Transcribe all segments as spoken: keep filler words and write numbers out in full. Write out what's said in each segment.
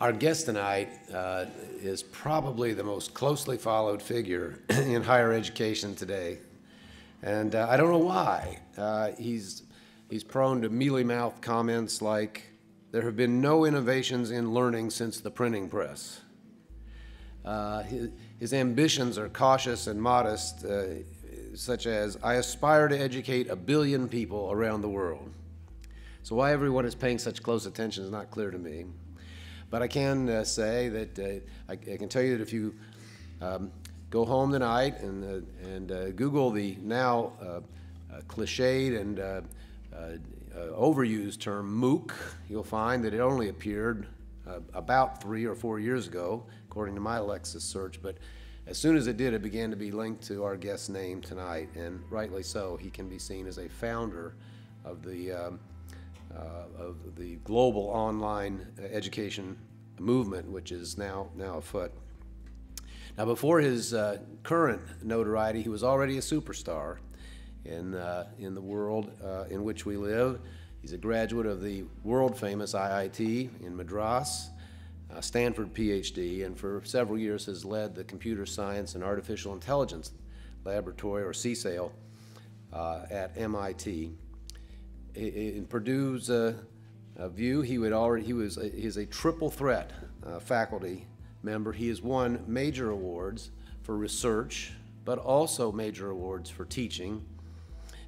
Our guest tonight uh, is probably the most closely followed figure in higher education today. And uh, I don't know why. Uh, he's, he's prone to mealy-mouthed comments like, there have been no innovations in learning since the printing press. Uh, his, his ambitions are cautious and modest, uh, such as, I aspire to educate a billion people around the world. So why everyone is paying such close attention is not clear to me. But I can uh, say that uh, I, I can tell you that if you um, go home tonight and, uh, and uh, Google the now uh, uh, cliched and uh, uh, overused term MOOC, you'll find that it only appeared uh, about three or four years ago, according to my Lexis search. But as soon as it did, it began to be linked to our guest's name tonight, and rightly so. He can be seen as a founder of the um, Uh, of the global online education movement, which is now, now afoot. Now, before his uh, current notoriety, he was already a superstar in, uh, in the world uh, in which we live. He's a graduate of the world-famous I I T in Madras, uh, Stanford PhD, and for several years has led the Computer Science and Artificial Intelligence Laboratory, or C S A I L, uh, at M I T. In Purdue's uh, view, he would already he was a, he is a triple threat uh, faculty member. He has won major awards for research, but also major awards for teaching.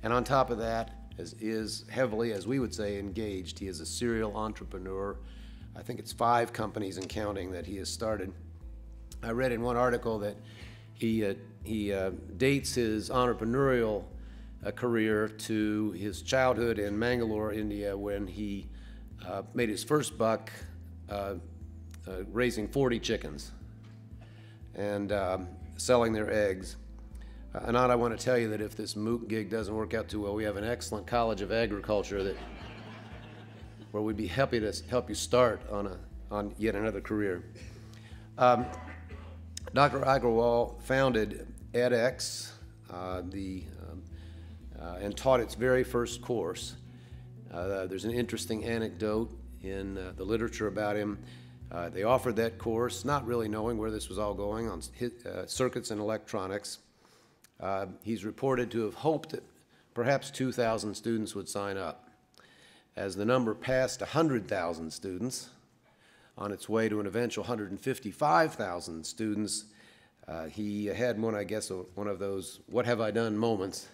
And on top of that, as is heavily, as we would say, engaged. He is a serial entrepreneur. I think it's five companies and counting that he has started. I read in one article that he uh, he uh, dates his entrepreneurial a career to his childhood in Mangalore, India, when he uh, made his first buck uh, uh, raising forty chickens and um, selling their eggs. Uh, Anant, I want to tell you that if this MOOC gig doesn't work out too well, we have an excellent College of Agriculture that where we'd be happy to help you start on a on yet another career. Um, Doctor Agarwal founded edX, uh, the Uh, and taught its very first course. Uh, there's an interesting anecdote in uh, the literature about him. Uh, they offered that course, not really knowing where this was all going, on his, uh, circuits and electronics. Uh, he's reported to have hoped that perhaps two thousand students would sign up. As the number passed one hundred thousand students, on its way to an eventual one hundred fifty-five thousand students, uh, he had one, I guess, one of those "what have I done" moments.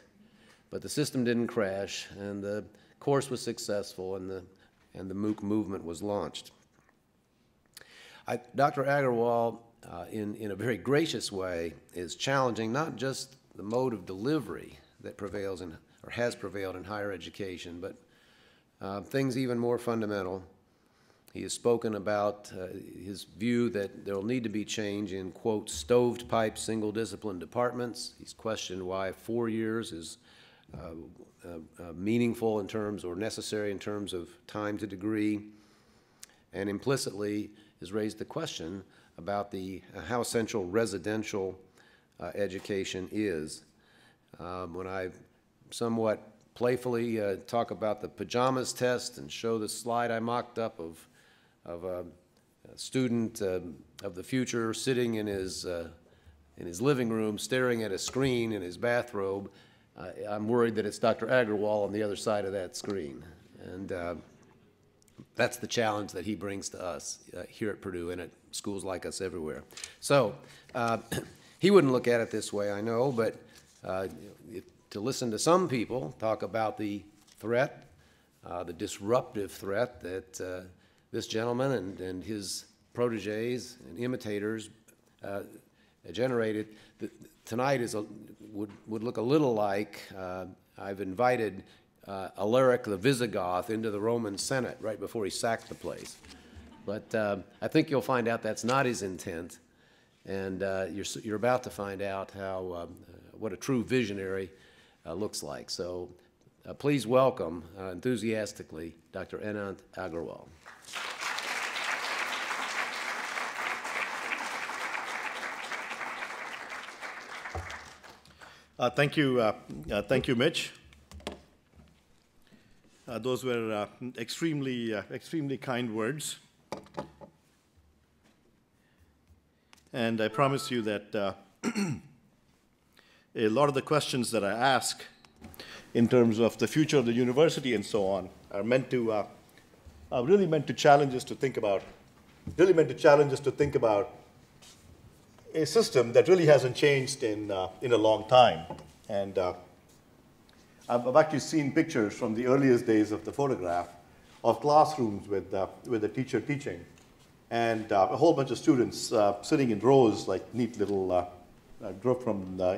But the system didn't crash, and the course was successful, and the, and the MOOC movement was launched. I, Doctor Agarwal, uh, in, in a very gracious way, is challenging not just the mode of delivery that prevails in, or has prevailed in higher education, but uh, things even more fundamental. He has spoken about uh, his view that there will need to be change in, quote, stoved-pipe single-discipline departments. He's questioned why four years is Uh, uh, uh, meaningful in terms, or necessary in terms of time to degree, and implicitly has raised the question about the uh, how essential residential uh, education is. Um, when I somewhat playfully uh, talk about the pajamas test and show the slide I mocked up of, of a, a student uh, of the future sitting in his, uh, in his living room staring at a screen in his bathrobe, I'm worried that it's Doctor Agarwal on the other side of that screen. And uh, that's the challenge that he brings to us uh, here at Purdue and at schools like us everywhere. So uh, he wouldn't look at it this way, I know, but uh, if, to listen to some people talk about the threat, uh, the disruptive threat that uh, this gentleman and, and his proteges and imitators uh, generated, the, tonight is a, would, would look a little like uh, I've invited uh, Alaric the Visigoth into the Roman Senate right before he sacked the place. But uh, I think you'll find out that's not his intent, and uh, you're, you're about to find out how, um, what a true visionary uh, looks like. So uh, please welcome uh, enthusiastically Doctor Anant Agarwal. Uh, thank you, uh, uh, thank you, Mitch. Uh, those were uh, extremely, uh, extremely kind words. And I promise you that uh, a lot of the questions that I ask in terms of the future of the university and so on are meant to, uh, are really meant to challenge us to think about, really meant to challenge us to think about a system that really hasn't changed in, uh, in a long time. And uh, I've, I've actually seen pictures from the earliest days of the photograph of classrooms with, uh, with the teacher teaching. And uh, a whole bunch of students uh, sitting in rows, like neat little, uh, I drove from uh,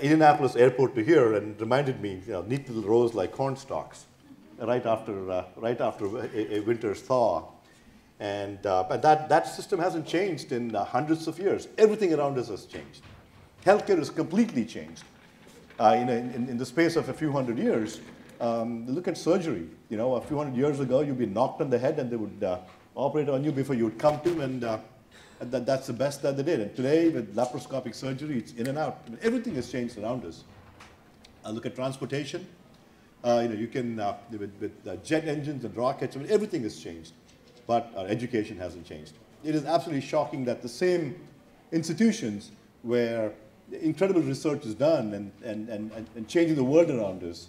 Indianapolis airport to here and reminded me, you know, neat little rows like corn stalks, right after, uh, right after a, a winter's thaw. And uh, but that, that system hasn't changed in uh, hundreds of years. Everything around us has changed. Healthcare is completely changed. Uh, in, a, in, in the space of a few hundred years, um, look at surgery. You know, a few hundred years ago, you'd be knocked on the head and they would uh, operate on you before you would come to, and uh, that, that's the best that they did. And today, with laparoscopic surgery, it's in and out. I mean, everything has changed around us. Uh, look at transportation. Uh, you know, you can, uh, with, with uh, jet engines and rockets, I mean, everything has changed. But our education hasn't changed. It is absolutely shocking that the same institutions where incredible research is done and, and, and, and changing the world around us,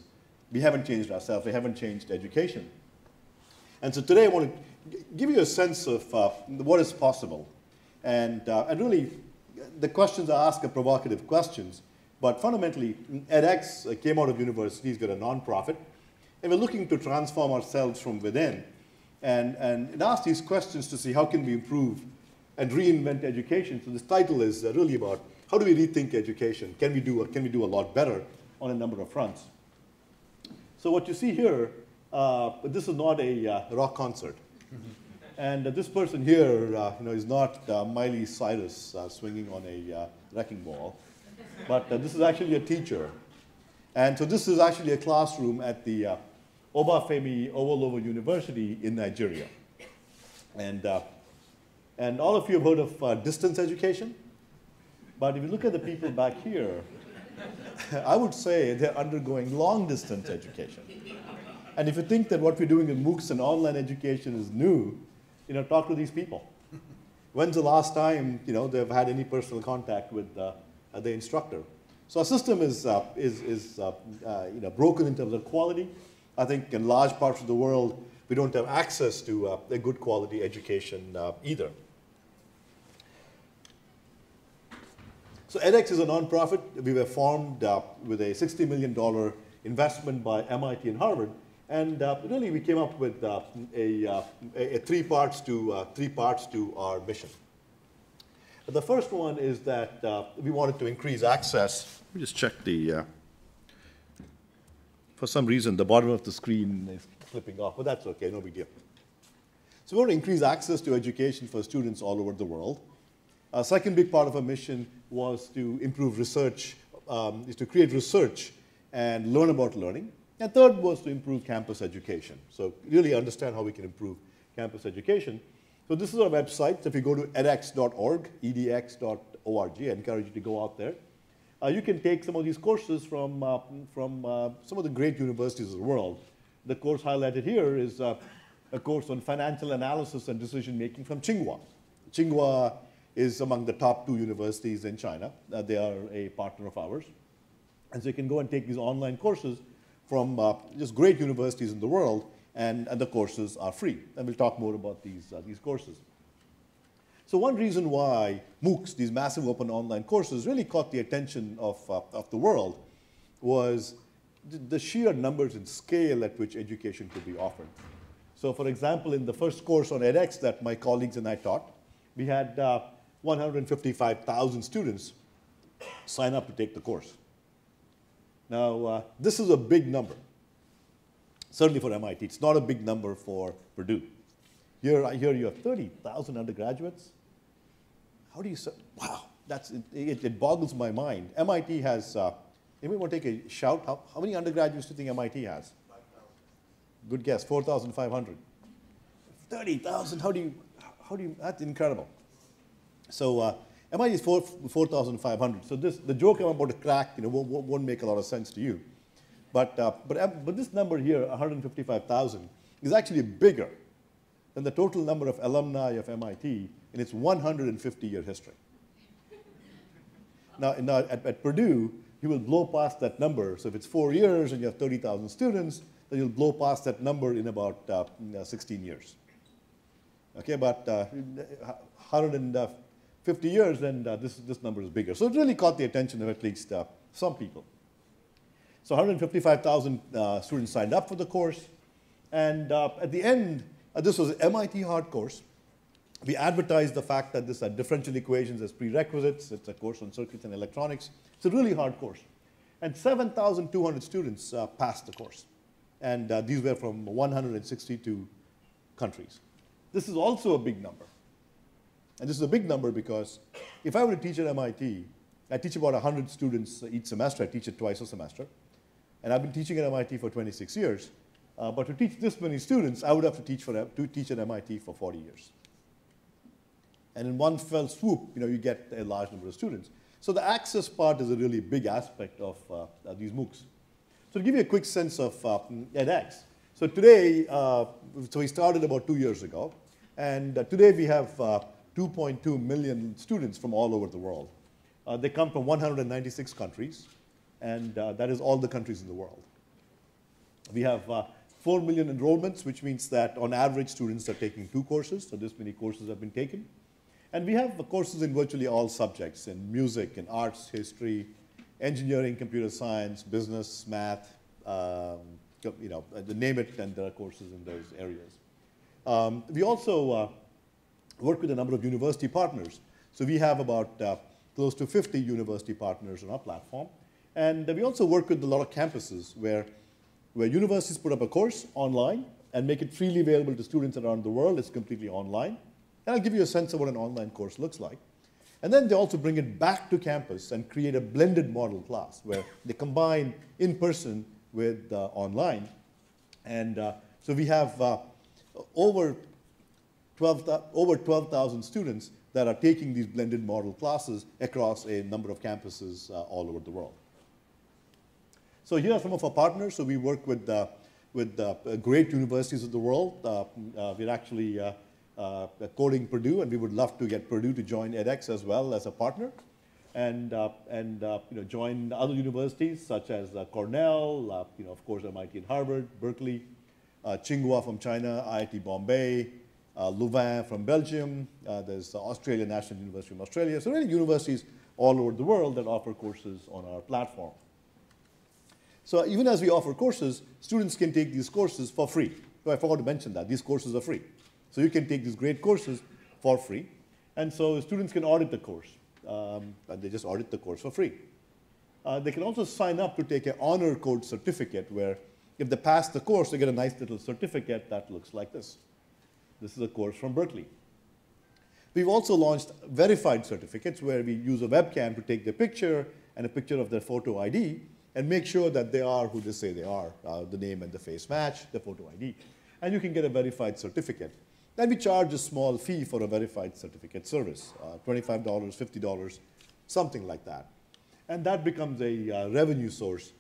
we haven't changed ourselves, we haven't changed education. And so today I want to give you a sense of uh, what is possible. And, uh, and really, the questions I ask are provocative questions. But fundamentally, edX came out of universities, got a nonprofit, and we're looking to transform ourselves from within. And, and ask these questions to see how can we improve and reinvent education. So this title is really about how do we rethink education? Can we do, can we do a lot better on a number of fronts? So what you see here, uh, this is not a uh, rock concert. And uh, this person here uh, you know, is not uh, Miley Cyrus uh, swinging on a uh, wrecking ball, but uh, this is actually a teacher. And so this is actually a classroom at the uh, Obafemi Awolowo University in Nigeria. And, uh, and all of you have heard of uh, distance education. But if you look at the people back here, I would say they're undergoing long distance education. And if you think that what we're doing in MOOCs and online education is new, you know, talk to these people. When's the last time, you know, they've had any personal contact with uh, the instructor? So our system is, uh, is, is uh, uh, you know, broken in terms of quality. I think in large parts of the world, we don't have access to uh, a good quality education uh, either. So edX is a nonprofit. We were formed uh, with a sixty million dollar investment by M I T and Harvard. And uh, really, we came up with uh, a, uh, a three, parts to, uh, three parts to our mission. The first one is that uh, we wanted to increase access. Let me just check the... Uh For some reason, the bottom of the screen is flipping off, but that's okay, no big deal. So we want to increase access to education for students all over the world. Our second big part of our mission was to improve research, um, is to create research and learn about learning. And third was to improve campus education. So really understand how we can improve campus education. So this is our website. So if you go to edx dot org, edx dot org, I encourage you to go out there. Uh, you can take some of these courses from, uh, from uh, some of the great universities of the world. The course highlighted here is uh, a course on financial analysis and decision making from Tsinghua. Tsinghua is among the top two universities in China. Uh, they are a partner of ours. And so you can go and take these online courses from uh, just great universities in the world, and, and the courses are free. And we'll talk more about these, uh, these courses. So one reason why MOOCs, these massive open online courses, really caught the attention of, uh, of the world was the sheer numbers and scale at which education could be offered. So for example, in the first course on edX that my colleagues and I taught, we had uh, one hundred fifty-five thousand students sign up to take the course. Now, uh, this is a big number, certainly for M I T. It's not a big number for Purdue. Here, I hear you have thirty thousand undergraduates. How do you say, wow, that's, it, it, it boggles my mind. M I T has, uh, anybody want to take a shout? How, how many undergraduates do you think M I T has? five thousand. Good guess, four thousand five hundred. thirty thousand, how do you, how do you, that's incredible. So uh, M I T is four thousand five hundred. So this, the joke I'm about to crack, you know, won't, won't make a lot of sense to you. But, uh, but, but this number here, one hundred fifty-five thousand, is actually bigger than the total number of alumni of M I T in its one hundred fifty year history. Now, now at, at Purdue, you will blow past that number. So if it's four years and you have thirty thousand students, then you'll blow past that number in about uh, sixteen years. Okay, about uh, one hundred fifty years, then uh, this, this number is bigger. So it really caught the attention of at least uh, some people. So one hundred fifty-five thousand uh, students signed up for the course. And uh, at the end, uh, this was an M I T hard course. We advertised the fact that this had differential equations as prerequisites. It's a course on circuits and electronics. It's a really hard course. And seven thousand two hundred students uh, passed the course. And uh, these were from one hundred sixty-two countries. This is also a big number. And this is a big number because if I were to teach at M I T, I teach about one hundred students each semester. I teach it twice a semester. And I've been teaching at M I T for twenty-six years. Uh, but to teach this many students, I would have to teach, for, to teach at M I T for forty years. And in one fell swoop, you know, you get a large number of students. So the access part is a really big aspect of uh, these MOOCs. So to give you a quick sense of uh, edX, so today, uh, so we started about two years ago. And uh, today we have two point two million students from all over the world. Uh, they come from one hundred ninety-six countries. And uh, that is all the countries in the world. We have uh, four million enrollments, which means that on average, students are taking two courses. So this many courses have been taken. And we have courses in virtually all subjects, in music, in arts, history, engineering, computer science, business, math, um, you know, name it, and there are courses in those areas. Um, we also uh, work with a number of university partners. So we have about uh, close to fifty university partners on our platform. And we also work with a lot of campuses where, where universities put up a course online and make it freely available to students around the world. It's completely online. And I'll give you a sense of what an online course looks like. And then they also bring it back to campus and create a blended model class where they combine in-person with uh, online. And uh, so we have uh, over twelve thousand students that are taking these blended model classes across a number of campuses uh, all over the world. So here are some of our partners. So we work with, uh, with uh, great universities of the world. Uh, uh, we're actually uh, Uh, coding Purdue, and we would love to get Purdue to join edX as well as a partner, and uh, and uh, you know, join other universities such as uh, Cornell, uh, you know, of course M I T and Harvard, Berkeley, uh, Tsinghua from China, I I T Bombay, uh, Louvain from Belgium. Uh, there's uh, Australia, National University of Australia. So really universities all over the world that offer courses on our platform. So even as we offer courses, students can take these courses for free. So I forgot to mention that these courses are free. So you can take these great courses for free. And so students can audit the course. Um, and they just audit the course for free. Uh, they can also sign up to take an honor code certificate where if they pass the course, they get a nice little certificate that looks like this. This is a course from Berkeley. We've also launched verified certificates where we use a webcam to take their picture and a picture of their photo I D and make sure that they are who they say they are. Uh, the name and the face match, the photo I D. And you can get a verified certificate. Then we charge a small fee for a verified certificate service, uh, twenty-five dollars, fifty dollars, something like that. And that becomes a uh, revenue source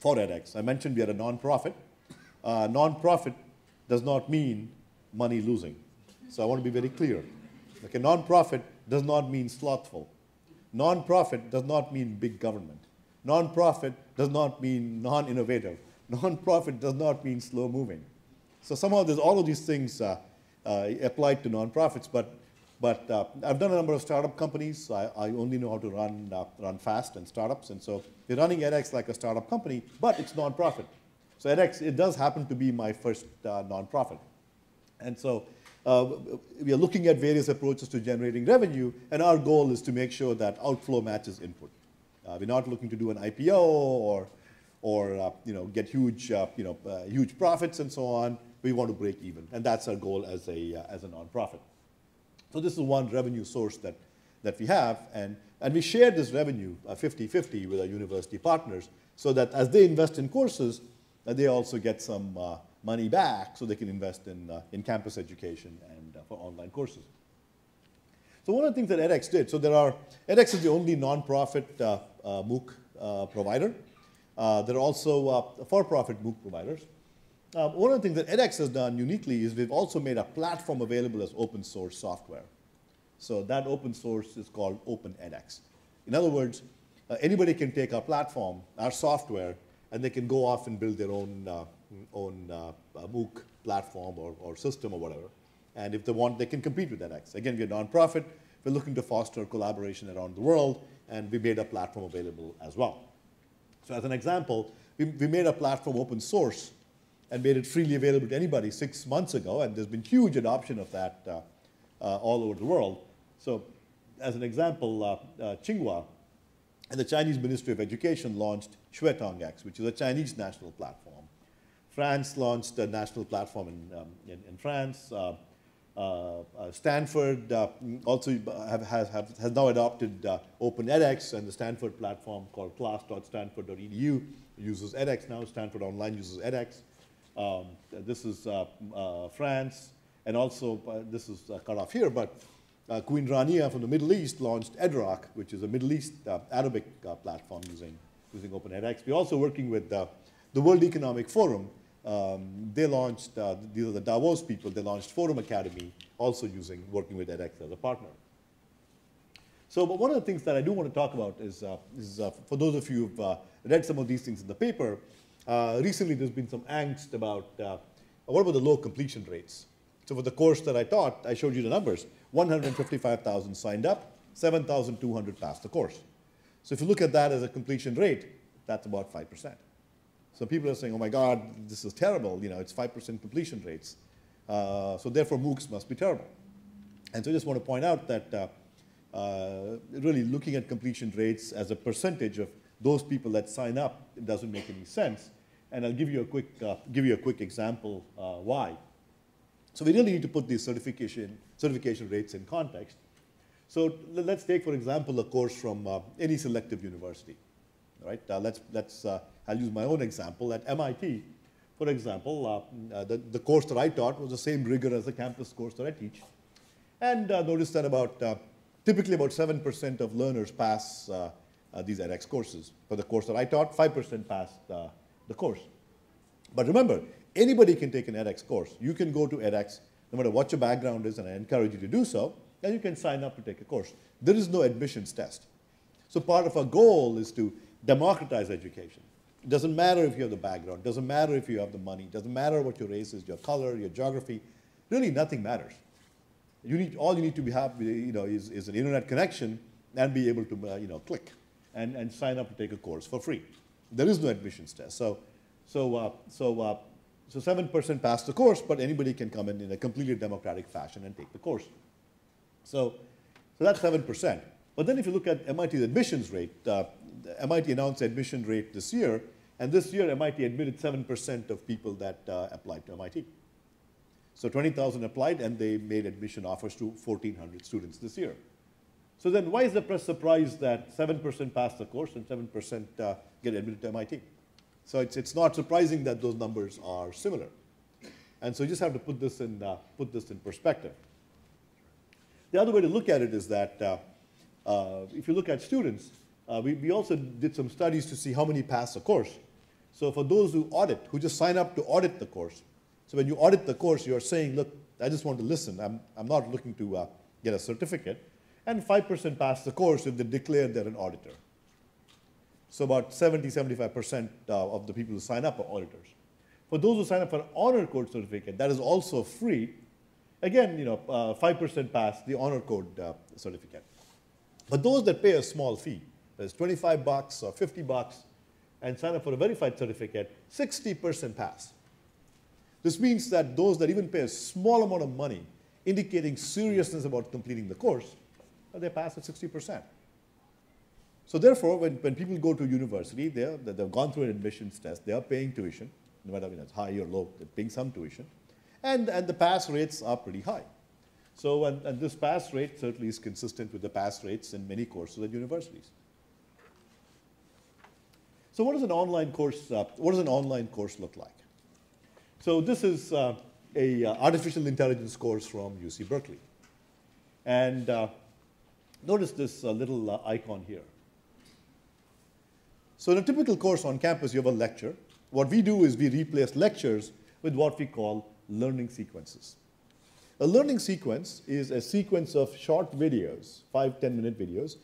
for edX. I mentioned we are a nonprofit. Uh, nonprofit does not mean money losing. So I want to be very clear. Okay, nonprofit does not mean slothful. Nonprofit does not mean big government. Nonprofit does not mean non-innovative. Nonprofit does not mean slow-moving. So somehow there's all of these things uh, Uh, applied to nonprofits, but but uh, I've done a number of startup companies. I, I only know how to run uh, run fast and startups, and so we're running edX like a startup company, but it's nonprofit. So edX, it does happen to be my first uh, nonprofit, and so uh, we are looking at various approaches to generating revenue, and our goal is to make sure that outflow matches input. Uh, we're not looking to do an I P O or or uh, you know, get huge uh, you know uh, huge profits and so on. We want to break even, and that's our goal as a, uh, as a nonprofit. So this is one revenue source that, that we have, and, and we share this revenue fifty fifty uh, with our university partners so that as they invest in courses, uh, they also get some uh, money back so they can invest in, uh, in campus education and uh, for online courses. So one of the things that edX did, so there are, edX is the only nonprofit uh, uh, MOOC uh, provider. Uh, there are also uh, for-profit MOOC providers. Uh, one of the things that edX has done uniquely is we've also made a platform available as open source software. So that open source is called Open edX. In other words, uh, anybody can take our platform, our software, and they can go off and build their own, uh, own uh, MOOC platform or, or system or whatever. And if they want, they can compete with edX. Again, we're a nonprofit. We're looking to foster collaboration around the world, and we made a platform available as well. So as an example, we, we made a platform open source and made it freely available to anybody six months ago, and there's been huge adoption of that uh, uh, all over the world. So as an example, uh, uh, Tsinghua and the Chinese Ministry of Education launched XuetangX, which is a Chinese national platform. France launched a national platform in, um, in, in France. Uh, Uh, uh, Stanford uh, also have, have, have, has now adopted uh, Open edX, and the Stanford platform called class dot stanford dot e d u uses edX now. Stanford Online uses edX. Um, this is uh, uh, France, and also uh, this is uh, cut off here, but uh, Queen Rania from the Middle East launched EdRock, which is a Middle East uh, Arabic uh, platform using, using Open edX. We're also working with uh, the World Economic Forum. Um, they launched, uh, these are the Davos people, they launched Forum Academy, also using, working with edX as a partner. So, but one of the things that I do want to talk about is, uh, is uh, for those of you who've uh, read some of these things in the paper, uh, recently there's been some angst about, uh, what about the low completion rates? So for the course that I taught, I showed you the numbers. one hundred fifty-five thousand signed up, seven thousand two hundred passed the course. So if you look at that as a completion rate, that's about five percent. So people are saying, oh my God, this is terrible. You know, it's five percent completion rates. Uh, so therefore, MOOCs must be terrible. And so I just want to point out that uh, uh, really looking at completion rates as a percentage of those people that sign up, it doesn't make any sense. And I'll give you a quick, uh, give you a quick example uh, why. So we really need to put these certification, certification rates in context. So let's take, for example, a course from uh, any selective university. Right? Uh, let's, let's, uh, I'll use my own example. At M I T, for example, uh, uh, the, the course that I taught was the same rigor as the campus course that I teach. And uh, notice that about, uh, typically about seven percent of learners pass uh, uh, these edX courses. For the course that I taught, five percent passed uh, the course. But remember, anybody can take an edX course. You can go to edX, no matter what your background is, and I encourage you to do so, and you can sign up to take a course. There is no admissions test. So part of our goal is to democratize education. It doesn't matter if you have the background. It doesn't matter if you have the money. It doesn't matter what your race is, your color, your geography. Really, nothing matters. You need, all you need to be happy, you know, is, is an internet connection and be able to, uh, you know, click and, and sign up to take a course for free. There is no admissions test. So, so, uh, so, uh, so seven percent pass the course, but anybody can come in in a completely democratic fashion and take the course. So, so that's seven percent. But then if you look at M I T's admissions rate, uh, M I T announced admission rate this year, and this year M I T admitted seven percent of people that uh, applied to M I T. So twenty thousand applied, and they made admission offers to fourteen hundred students this year. So then why is the press surprised that seven percent pass the course and seven percent uh, get admitted to M I T? So it's, it's not surprising that those numbers are similar. And so you just have to put this in, uh, put this in perspective. The other way to look at it is that uh, Uh, if you look at students, uh, we, we also did some studies to see how many pass a course. So for those who audit, who just sign up to audit the course, so when you audit the course, you're saying, look, I just want to listen. I'm, I'm not looking to uh, get a certificate. And five percent pass the course if they declare they're an auditor. So about seventy, seventy-five percent uh, of the people who sign up are auditors. For those who sign up for an honor code certificate, that is also free. Again, you know, uh, five percent pass the honor code uh, certificate. But those that pay a small fee, that's twenty-five bucks or fifty bucks, and sign up for a verified certificate, sixty percent pass. This means that those that even pay a small amount of money, indicating seriousness about completing the course, they pass at sixty percent. So therefore, when, when people go to university, they've gone through an admissions test, they are paying tuition, no matter if it's high or low, they're paying some tuition, and, and the pass rates are pretty high. So, and, and this pass rate certainly is consistent with the pass rates in many courses at universities. So, what does an online course? Uh, what does an online course look like? So, this is uh, a uh, artificial intelligence course from U C Berkeley, and uh, notice this uh, little uh, icon here. So, in a typical course on campus, you have a lecture. What we do is we replace lectures with what we call learning sequences. A learning sequence is a sequence of short videos, five, ten minute videos,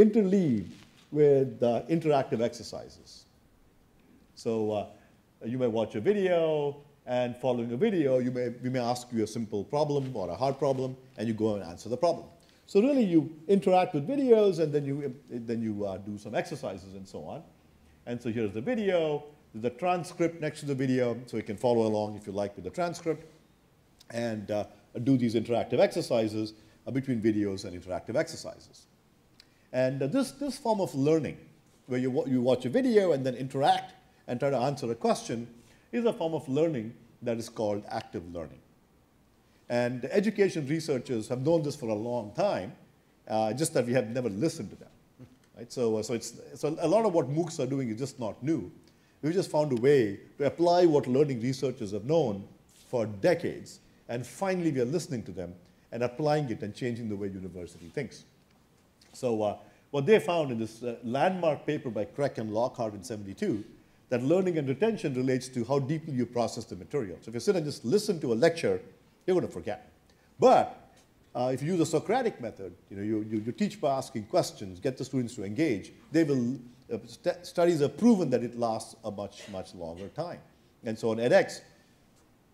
interleaved with uh, interactive exercises. So uh, you may watch a video, and following a video, you may, we may ask you a simple problem or a hard problem, and you go and answer the problem. So really, you interact with videos, and then you, then you uh, do some exercises and so on. And so here's the video, the transcript next to the video, so you can follow along, if you like, with the transcript, and uh, do these interactive exercises uh, between videos and interactive exercises. And uh, this, this form of learning, where you, you watch a video and then interact and try to answer a question, is a form of learning that is called active learning. And education researchers have known this for a long time, uh, just that we have never listened to them. Right? So, uh, so, it's, so a lot of what MOOCs are doing is just not new. We just found a way to apply what learning researchers have known for decades, and finally we are listening to them and applying it and changing the way university thinks. So uh, what they found in this uh, landmark paper by Kreck and Lockhart in seventy-two, that learning and retention relates to how deeply you process the material. So if you sit and just listen to a lecture, you're going to forget. But uh, if you use a Socratic method, you know, you, you, you teach by asking questions, get the students to engage, they will, uh, st studies have proven that it lasts a much, much longer time. And so on edX,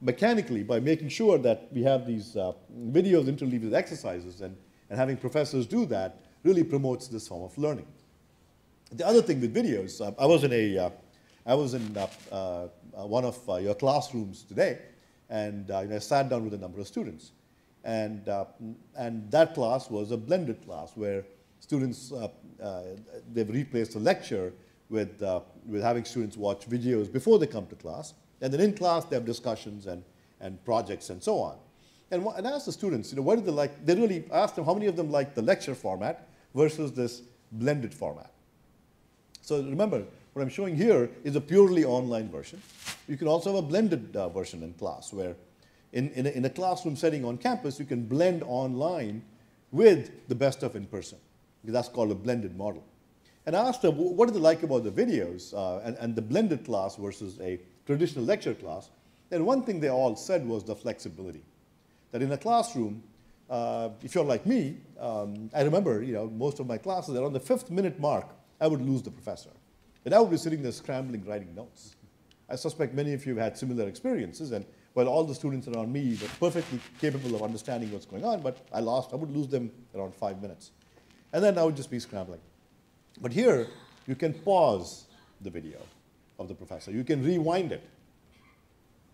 mechanically, by making sure that we have these uh, videos interleaved with exercises and, and having professors do that, really promotes this form of learning. The other thing with videos, uh, I was in a, uh, I was in uh, uh, one of uh, your classrooms today, and uh, you know, I sat down with a number of students, and uh, and that class was a blended class where students uh, uh, they've replaced the lecture with uh, with having students watch videos before they come to class, and then in class they have discussions and and projects and so on. And, and I asked the students, you know, what did they like? They really asked them how many of them liked the lecture format versus this blended format. So remember, what I'm showing here is a purely online version. You can also have a blended uh, version in class, where in, in, a, in a classroom setting on campus, you can blend online with the best of in-person. That's called a blended model. And I asked them, what do they like about the videos uh, and, and the blended class versus a traditional lecture class? And one thing they all said was the flexibility. That in a classroom, uh, if you're like me, um, I remember, you know, most of my classes, around the fifth minute mark, I would lose the professor. And I would be sitting there scrambling, writing notes. I suspect many of you have had similar experiences, and while all the students around me were perfectly capable of understanding what's going on, but I lost, I would lose them around five minutes. And then I would just be scrambling. But here, you can pause the video of the professor. You can rewind it.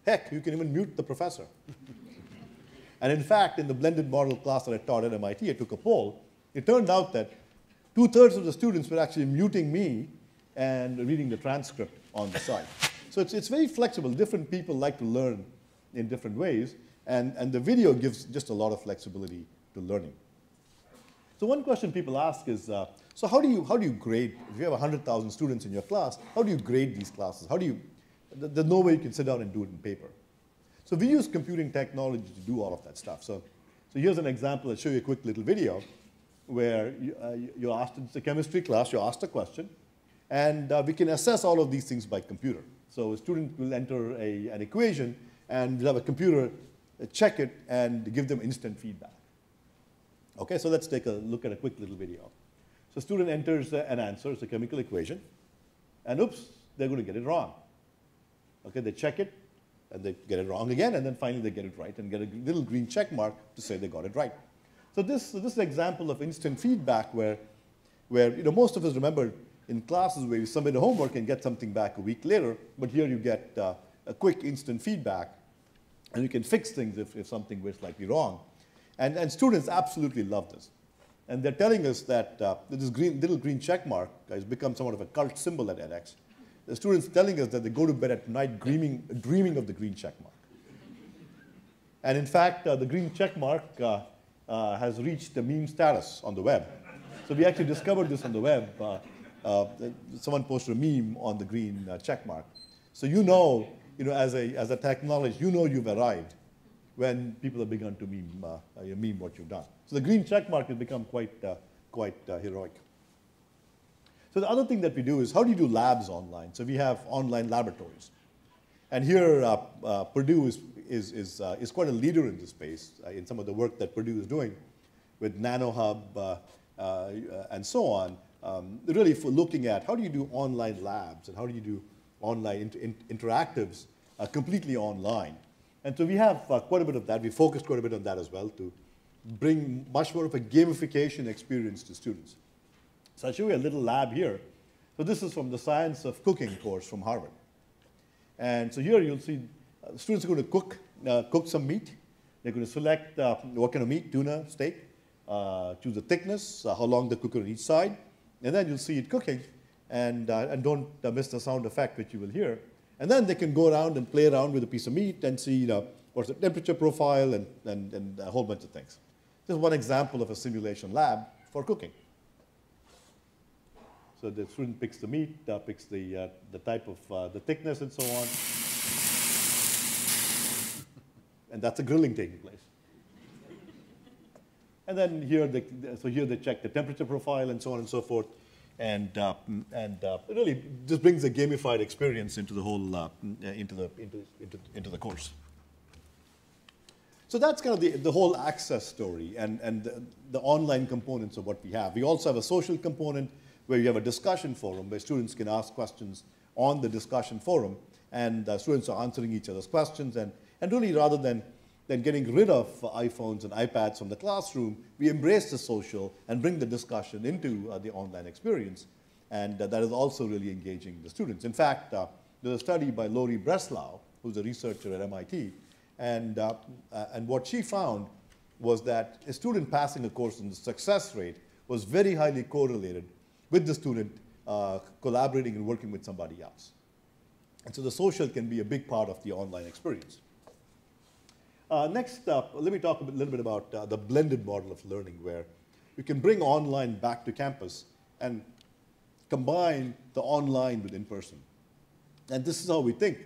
Heck, you can even mute the professor. And in fact, in the blended model class that I taught at M I T, I took a poll. It turned out that two-thirds of the students were actually muting me and reading the transcript on the side. So it's, it's very flexible. Different people like to learn in different ways, and, and the video gives just a lot of flexibility to learning. So one question people ask is, uh, so how do, you, how do you grade? If you have one hundred thousand students in your class, how do you grade these classes? How do you, there's no way you can sit down and do it in paper. So we use computing technology to do all of that stuff. So, so here's an example. I'll show you a quick little video where you, uh, you're asked, it's a chemistry class, you're asked a question, and uh, we can assess all of these things by computer. So a student will enter a, an equation, and we'll have a computer check it and give them instant feedback. Okay, so let's take a look at a quick little video. So a student enters an answer, it's a chemical equation, and oops, they're going to get it wrong. Okay, they check it, and they get it wrong again, and then finally they get it right and get a little green check mark to say they got it right. So this, so this is an example of instant feedback where, where you know, most of us remember in classes where you submit a homework and get something back a week later, but here you get uh, a quick instant feedback, and you can fix things if, if something was slightly wrong. And, and students absolutely love this. And they're telling us that uh, this green, little green check mark has become somewhat of a cult symbol at edX. The students telling us that they go to bed at night dreaming, dreaming of the green check mark. And in fact, uh, the green check mark uh, uh, has reached the meme status on the web. So we actually discovered this on the web. Uh, uh, someone posted a meme on the green uh, check mark. So you know, you know, as a, as a technologist, you know you've arrived when people have begun to meme, uh, meme what you've done. So the green check mark has become quite, uh, quite uh, heroic. So the other thing that we do is, how do you do labs online? So we have online laboratories. And here, uh, uh, Purdue is, is, is, uh, is quite a leader in this space, uh, in some of the work that Purdue is doing with NanoHub uh, uh, and so on, um, really for looking at how do you do online labs and how do you do online inter in interactives uh, completely online. And so we have uh, quite a bit of that. We focused quite a bit on that as well to bring much more of a gamification experience to students. So I'll show you a little lab here. So this is from the Science of Cooking course from Harvard. And so here you'll see uh, students are going to cook, uh, cook some meat. They're going to select uh, what kind of meat, tuna, steak, uh, choose the thickness, uh, how long the cooker on each side. And then you'll see it cooking. And, uh, and don't uh, miss the sound effect, which you will hear. And then they can go around and play around with a piece of meat and see, you know, what's the temperature profile and, and, and a whole bunch of things. This is one example of a simulation lab for cooking. So the student picks the meat, uh, picks the, uh, the type of, uh, the thickness and so on. And that's a grilling taking place. And then here they, so here they check the temperature profile and so on and so forth. And, uh, and uh, it really just brings a gamified experience into the whole, uh, into, the, into, into, into the course. So that's kind of the, the whole access story and, and the, the online components of what we have. We also have a social component where you have a discussion forum where students can ask questions on the discussion forum. And uh, students are answering each other's questions. And, and really, rather than, than getting rid of uh, iPhones and iPads from the classroom, we embrace the social and bring the discussion into uh, the online experience. And uh, that is also really engaging the students. In fact, uh, there's a study by Lori Breslau, who's a researcher at M I T. And, uh, uh, and what she found was that a student passing a course and the success rate was very highly correlated with the student uh, collaborating and working with somebody else. And so the social can be a big part of the online experience. Uh, next up, let me talk a bit, little bit about uh, the blended model of learning, where you can bring online back to campus and combine the online with in-person. And this is how we think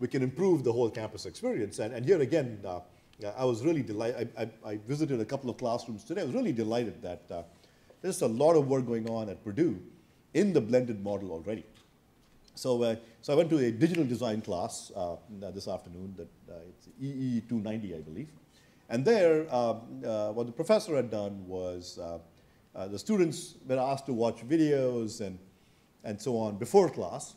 we can improve the whole campus experience. And, and here again, uh, I was really delighted. I, I, I visited a couple of classrooms today. I was really delighted that uh, there's a lot of work going on at Purdue in the blended model already. So, uh, so I went to a digital design class uh, this afternoon, that uh, it's E E two ninety, I believe. And there, uh, uh, what the professor had done was uh, uh, the students were asked to watch videos and, and so on before class.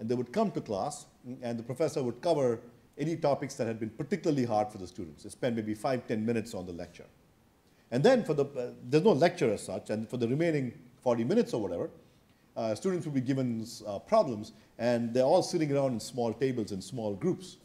And they would come to class, and the professor would cover any topics that had been particularly hard for the students. They spent maybe five, ten minutes on the lecture. And then for the, uh, there's no lecture as such, and for the remaining forty minutes or whatever, Uh, students will be given uh, problems, and they're all sitting around in small tables in small groups.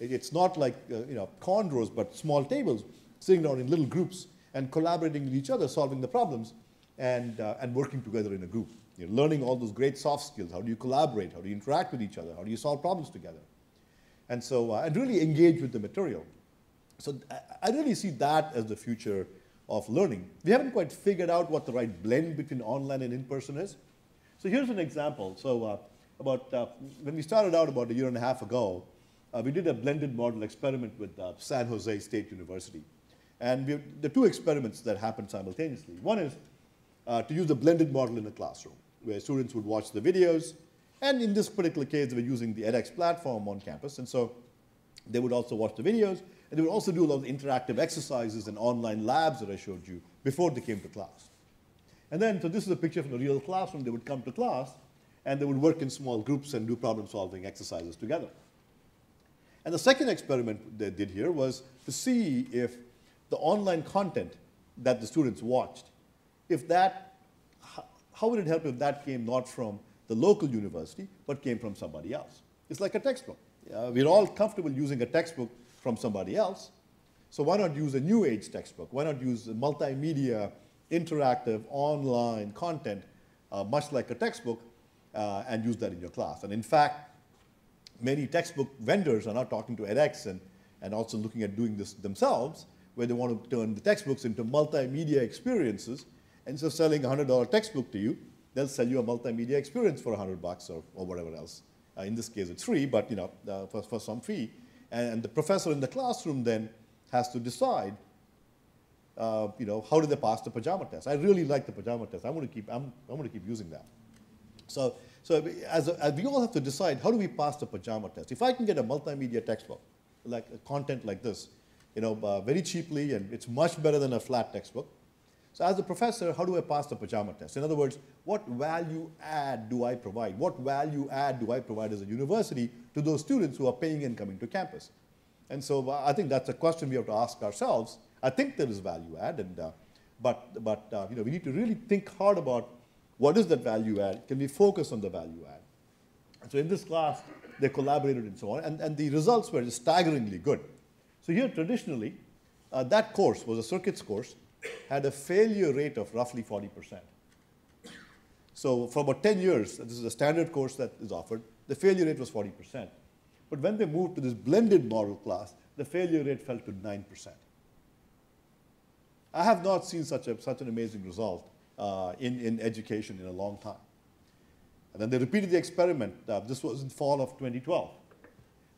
It, it's not like uh, you know, cornrows, but small tables, sitting around in little groups and collaborating with each other, solving the problems, and, uh, and working together in a group. You're learning all those great soft skills. How do you collaborate? How do you interact with each other? How do you solve problems together? And so, uh, and really engage with the material. So I really see that as the future of learning. We haven't quite figured out what the right blend between online and in-person is. So here's an example. So uh, about uh, when we started out about a year and a half ago, uh, we did a blended model experiment with uh, San Jose State University. And we, the two experiments that happened simultaneously. One is uh, to use the blended model in a classroom, where students would watch the videos. And in this particular case, they were using the edX platform on campus. And so they would also watch the videos. And they would also do a lot of interactive exercises and online labs that I showed you before they came to class. And then, so this is a picture from a real classroom. They would come to class, and they would work in small groups and do problem-solving exercises together. And the second experiment they did here was to see if the online content that the students watched, if that, how would it help if that came not from the local university, but came from somebody else? It's like a textbook. Uh, we're all comfortable using a textbook from somebody else, so why not use a new age textbook? Why not use a multimedia interactive online content, uh, much like a textbook, uh, and use that in your class. And in fact, many textbook vendors are now talking to edX and, and also looking at doing this themselves, where they want to turn the textbooks into multimedia experiences. And so selling a one hundred dollar textbook to you, they'll sell you a multimedia experience for one hundred bucks or, or whatever else. Uh, in this case, it's free, but you know, uh, for, for some fee. And, and the professor in the classroom then has to decide, Uh, you know, how do they pass the pajama test? I really like the pajama test. I'm going to keep, I'm, I'm going to keep using that. So, so as, a, as we all have to decide, how do we pass the pajama test? If I can get a multimedia textbook, like content like this, you know, uh, very cheaply, and it's much better than a flat textbook. So as a professor, how do I pass the pajama test? In other words, what value add do I provide? What value add do I provide as a university to those students who are paying and coming to campus? And so I think that's a question we have to ask ourselves. I think there is value add, and, uh, but, but uh, you know, we need to really think hard about what is that value add? Can we focus on the value add? And so in this class, they collaborated and so on, and, and the results were staggeringly good. So here, traditionally, uh, that course was a circuits course, had a failure rate of roughly forty percent. So for about ten years, this is a standard course that is offered, the failure rate was forty percent. But when they moved to this blended model class, the failure rate fell to nine percent. I have not seen such, a, such an amazing result uh, in, in education in a long time. And then they repeated the experiment. Uh, this was in fall of twenty twelve.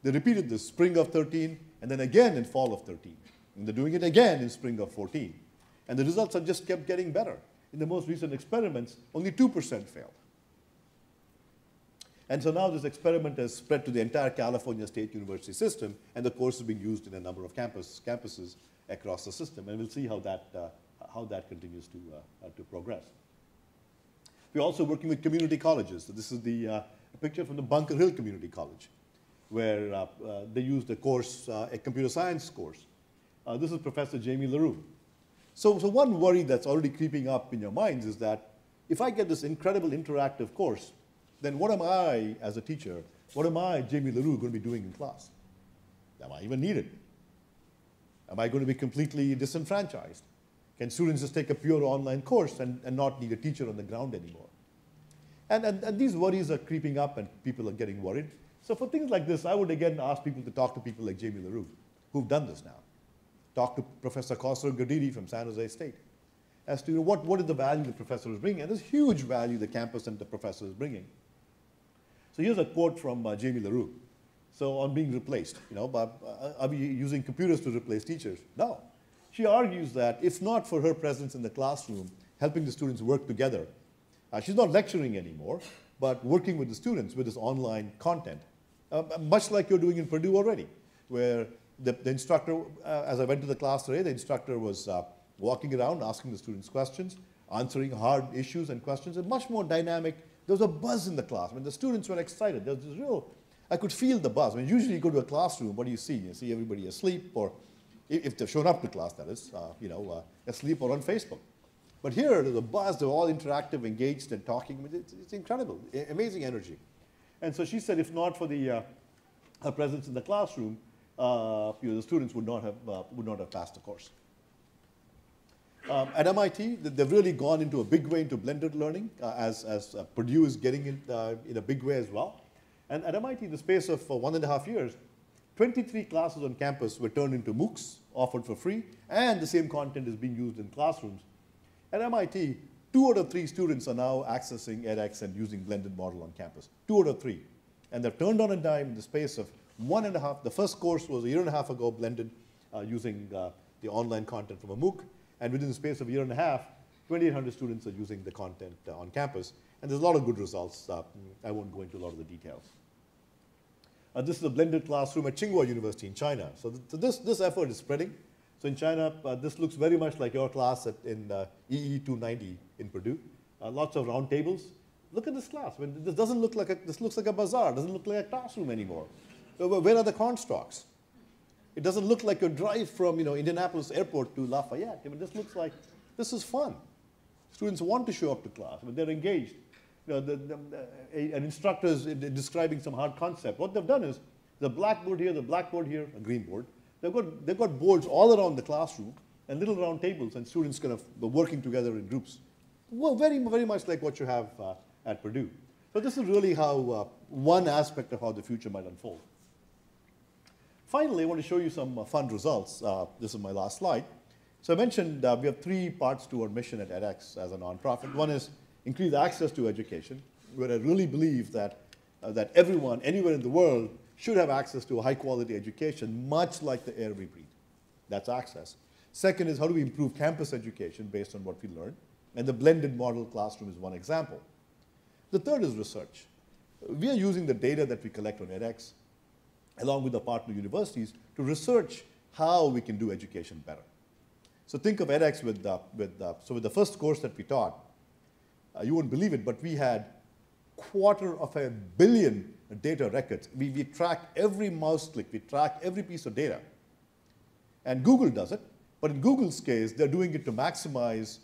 They repeated this spring of thirteen, and then again in fall of thirteen. And they're doing it again in spring of fourteen. And the results have just kept getting better. In the most recent experiments, only two percent failed. And so now this experiment has spread to the entire California State University system, and the course is being used in a number of campus, campuses across the system. And we'll see how that, uh, how that continues to, uh, to progress. We're also working with community colleges. So this is the uh, picture from the Bunker Hill Community College, where uh, uh, they used a course, uh, a computer science course. Uh, this is Professor Jamie LaRue. So, so one worry that's already creeping up in your minds is that if I get this incredible interactive course, then what am I as a teacher, what am I, Jamie LaRue, going to be doing in class? Am I even needed? Am I going to be completely disenfranchised? Can students just take a pure online course and, and not need a teacher on the ground anymore? And, and, and these worries are creeping up and people are getting worried. So for things like this, I would again ask people to talk to people like Jamie LaRue, who've done this now. Talk to Professor Khosrow Gadiri from San Jose State as to what, what is the value the professor is bringing, and there's huge value the campus and the professor is bringing. So here's a quote from uh, Jamie LaRue. So on being replaced, you know, by, uh, are we using computers to replace teachers? No. She argues that if not for her presence in the classroom, helping the students work together, uh, she's not lecturing anymore, but working with the students with this online content, uh, much like you're doing in Purdue already, where the, the instructor, uh, as I went to the class today, the instructor was uh, walking around, asking the students questions, answering hard issues and questions, and much more dynamic. There was a buzz in the class. When the students were excited, there was this real, I could feel the buzz. I mean, usually you go to a classroom, what do you see? You see everybody asleep, or if they've shown up to class, that is, uh, you know, uh, asleep or on Facebook. But here, there's a buzz. They're all interactive, engaged, and talking. I mean, it's, it's incredible, I- amazing energy. And so she said, if not for the, uh, her presence in the classroom, uh, you know, the students would not have, uh, would not have passed the course. Um, at M I T, they've really gone into a big way into blended learning, uh, as, as uh, Purdue is getting it uh, in a big way as well. And at M I T, in the space of uh, one and a half years, twenty-three classes on campus were turned into MOOCs, offered for free, and the same content is being used in classrooms. At M I T, two out of three students are now accessing edX and using blended model on campus, two out of three. And they've turned on a dime in the space of one and a half. The first course was a year and a half ago blended uh, using uh, the online content from a MOOC. And within the space of a year and a half, twenty-eight hundred students are using the content uh, on campus. And there's a lot of good results. Uh, I won't go into a lot of the details. Uh, this is a blended classroom at Tsinghua University in China. So, th so this, this effort is spreading. So in China, uh, this looks very much like your class at, in uh, E E two ninety in Purdue. Uh, lots of round tables. Look at this class. I mean, this doesn't look like a, this looks like a bazaar. It doesn't look like a classroom anymore. Where are the constructs? It doesn't look like your drive from, you know, Indianapolis Airport to Lafayette. I mean, this looks like, this is fun. Students want to show up to class, but they're engaged. You know, the, the, a, an instructor is describing some hard concept. What they've done is the blackboard here, the blackboard here, a green board. They've got, they've got boards all around the classroom and little round tables, and students kind of working together in groups. Well, very, very much like what you have uh, at Purdue. So this is really how uh, one aspect of how the future might unfold. Finally, I want to show you some uh, fun results. Uh, this is my last slide. So I mentioned uh, we have three parts to our mission at edX as a nonprofit. One is increase access to education, where I really believe that, uh, that everyone anywhere in the world should have access to a high-quality education, much like the air we breathe. That's access. Second is how do we improve campus education based on what we learn? And the blended model classroom is one example. The third is research. We are using the data that we collect on edX along with the partner universities to research how we can do education better. So think of edX with, uh, with uh, so with the first course that we taught, uh, you wouldn't believe it, but we had quarter of a billion data records. We, we track every mouse click, we track every piece of data. And Google does it, but in Google's case, they're doing it to maximize,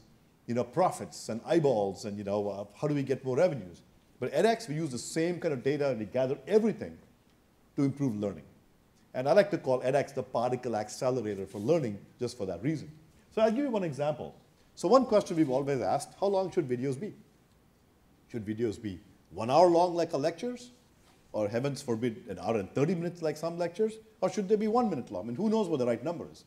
you know, profits and eyeballs and, you know, uh, how do we get more revenues. But at edX, we use the same kind of data and we gather everything to improve learning. And I like to call edX the particle accelerator for learning just for that reason. So I'll give you one example. So one question we've always asked, how long should videos be? Should videos be one hour long like our lectures? Or heavens forbid, an hour and thirty minutes like some lectures? Or should they be one minute long? I mean, who knows what the right number is?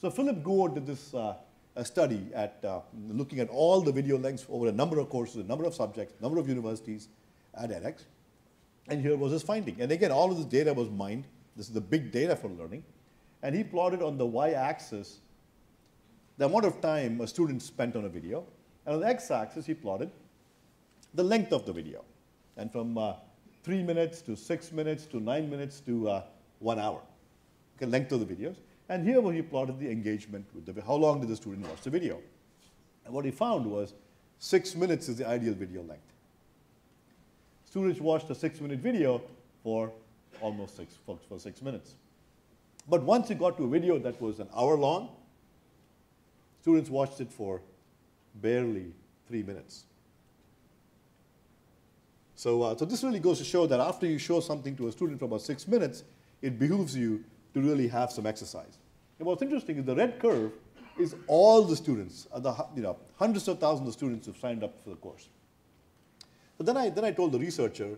So Philip Gore did this uh, study at uh, looking at all the video lengths over a number of courses, a number of subjects, a number of universities at edX. And here was his finding. And again, all of this data was mined. This is the big data for learning. And he plotted on the y-axis the amount of time a student spent on a video. And on the x-axis, he plotted the length of the video. And from uh, three minutes to six minutes to nine minutes to uh, one hour, okay, length of the videos. And here where he plotted the engagement with the, how long did the student watch the video. And what he found was six minutes is the ideal video length. Students watched a six minute video for almost six, for, for six minutes. But once you got to a video that was an hour long, students watched it for barely three minutes. So, uh, so this really goes to show that after you show something to a student for about six minutes, it behooves you to really have some exercise. And what's interesting is the red curve is all the students, the, you know, hundreds of thousands of students who've signed up for the course. But then I, then I told the researcher,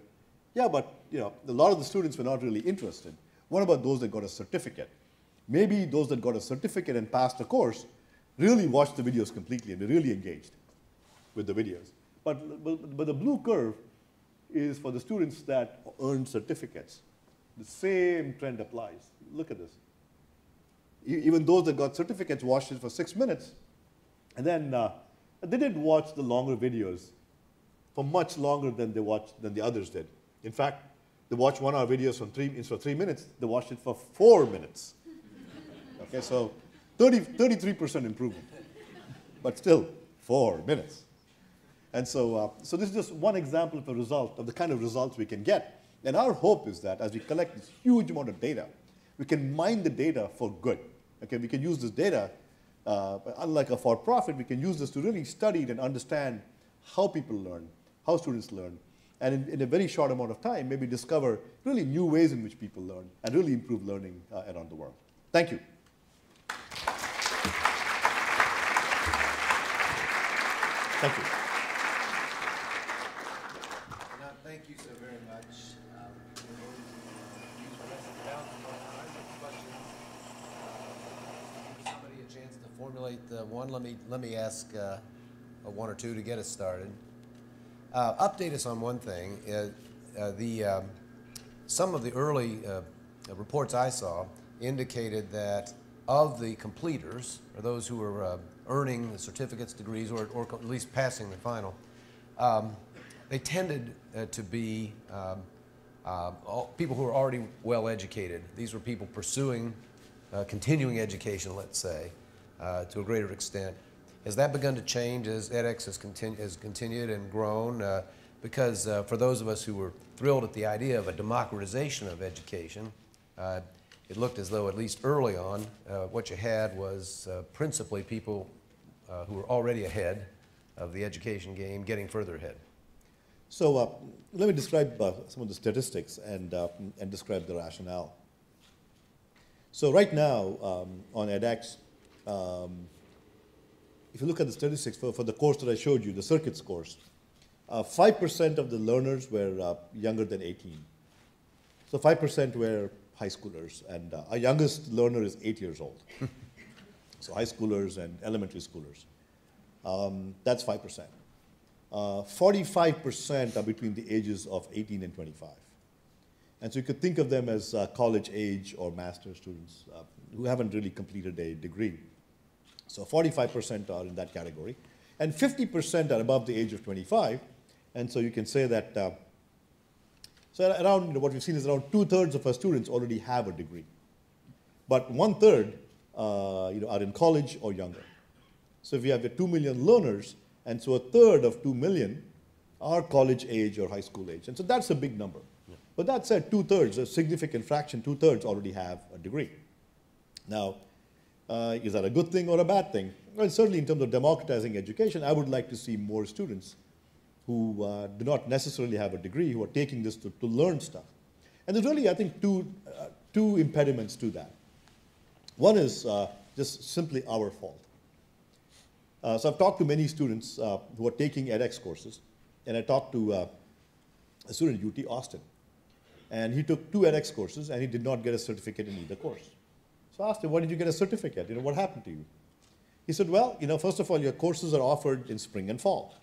yeah, but you know, a lot of the students were not really interested. What about those that got a certificate? Maybe those that got a certificate and passed the course really watched the videos completely and they really engaged with the videos. But, but, but the blue curve is for the students that earned certificates. The same trend applies. Look at this. Even those that got certificates watched it for six minutes. And then uh, they didn't watch the longer videos for much longer than they watched, than the others did. In fact, they watched one hour videos from three, instead of three minutes, they watched it for four minutes. Okay, so thirty, thirty-three percent improvement, but still four minutes. And so, uh, so this is just one example of a result, of the kind of results we can get. And our hope is that as we collect this huge amount of data, we can mine the data for good. Okay, we can use this data, uh, unlike a for-profit, we can use this to really study it and understand how people learn, how students learn, and in, in a very short amount of time, maybe discover really new ways in which people learn and really improve learning uh, around the world. Thank you. Thank you. The one, let me let me ask uh, one or two to get us started. Uh, update us on one thing. Uh, uh, the um, some of the early uh, reports I saw indicated that of the completers, or those who were uh, earning the certificates, degrees, or or at least passing the final, um, they tended uh, to be um, uh, all, people who were already well educated. These were people pursuing uh, continuing education, let's say. Uh, to a greater extent. Has that begun to change as edX has, continu has continued and grown? Uh, because uh, for those of us who were thrilled at the idea of a democratization of education, uh, it looked as though at least early on uh, what you had was uh, principally people uh, who were already ahead of the education game getting further ahead. So uh, let me describe uh, some of the statistics and, uh, and describe the rationale. So right now um, on edX, Um, if you look at the statistics for, for the course that I showed you, the circuits course, five percent uh, of the learners were uh, younger than eighteen. So five percent were high schoolers, and uh, our youngest learner is eight years old. So high schoolers and elementary schoolers. Um, that's five percent. forty-five percent uh, are between the ages of eighteen and twenty-five. And so you could think of them as uh, college age or master's students uh, who haven't really completed a degree. So forty-five percent are in that category. And fifty percent are above the age of twenty-five. And so you can say that, uh, so around, you know, what we've seen is around two thirds of our students already have a degree. But one third uh, you know, are in college or younger. So if we have the two million learners, and so a third of two million are college age or high school age. And so that's a big number. Yeah. But that said, two-thirds, a significant fraction, two-thirds already have a degree. Now, uh, is that a good thing or a bad thing? Well, certainly in terms of democratizing education, I would like to see more students who uh, do not necessarily have a degree, who are taking this to, to learn stuff. And there's really, I think, two, uh, two impediments to that. One is uh, just simply our fault. Uh, so I've talked to many students uh, who are taking edX courses, and I talked to uh, a student at U T Austin, and he took two edX courses, and he did not get a certificate in either course. So I asked him, why did you get a certificate? You know, what happened to you? He said, well, you know, first of all, your courses are offered in spring and fall.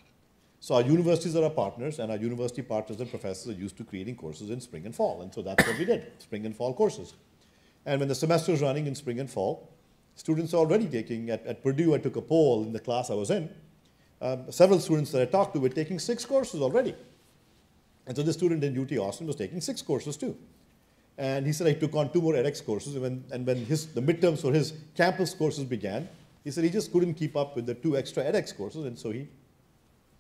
So our universities are our partners, and our university partners and professors are used to creating courses in spring and fall, and so that's what we did, spring and fall courses. And when the semester is running in spring and fall, students are already taking, at, at Purdue, I took a poll in the class I was in. Um, several students that I talked to were taking six courses already. And so this student in U T Austin was taking six courses too. And he said, I took on two more edX courses. And when, and when his, the midterms for his campus courses began, he said he just couldn't keep up with the two extra edX courses. And so he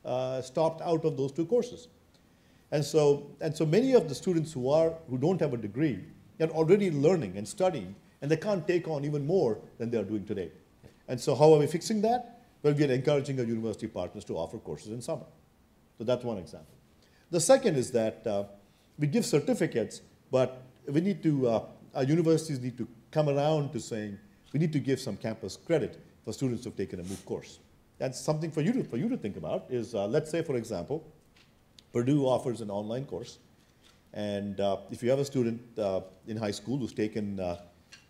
uh, stopped out of those two courses. And so, and so many of the students who, are, who don't have a degree are already learning and studying, and they can't take on even more than they are doing today. And so how are we fixing that? Well, we are encouraging our university partners to offer courses in summer. So that's one example. The second is that uh, we give certificates, but we need to, uh, our universities need to come around to saying, we need to give some campus credit for students who have taken a MOOC course. That's something for you to, for you to think about is, uh, let's say, for example, Purdue offers an online course. And uh, if you have a student uh, in high school who's taken uh,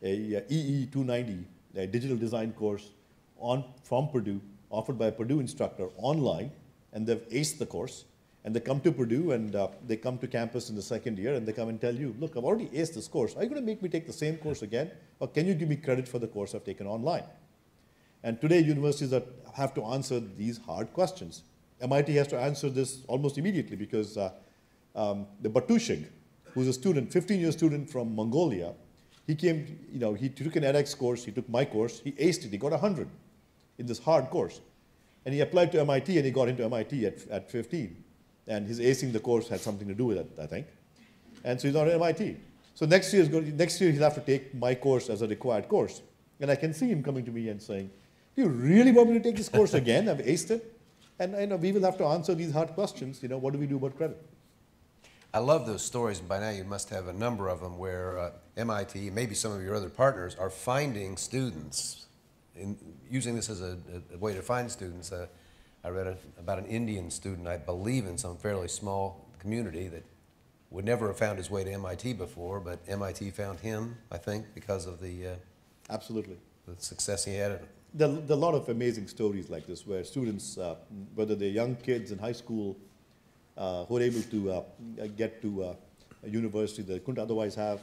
a E E two ninety, a digital design course on, from Purdue, offered by a Purdue instructor online, and they've aced the course, and they come to Purdue, and uh, they come to campus in the second year, and they come and tell you, look, I've already aced this course. Are you going to make me take the same course again, or can you give me credit for the course I've taken online? And today, universities are, have to answer these hard questions. M I T has to answer this almost immediately, because uh, um, the Batushig, who's a student, fifteen-year student from Mongolia, he came, you know, he took an edX course, he took my course, he aced it, he got one hundred in this hard course. And he applied to M I T, and he got into M I T at, at fifteen. And his acing the course had something to do with it, I think. And so he's not at M I T. So next year, next year he'll have to take my course as a required course. And I can see him coming to me and saying, do you really want me to take this course again? I've aced it. And you know, we will have to answer these hard questions. You know, what do we do about credit? I love those stories, and by now you must have a number of them where uh, M I T, maybe some of your other partners, are finding students, in, using this as a, a way to find students. Uh, I read a, about an Indian student, I believe, in some fairly small community that would never have found his way to M I T before, but M I T found him, I think, because of the, uh, Absolutely. the success he had. There are a lot of amazing stories like this where students, uh, whether they're young kids in high school, Uh, who are able to uh, get to uh, a university that they couldn't otherwise have.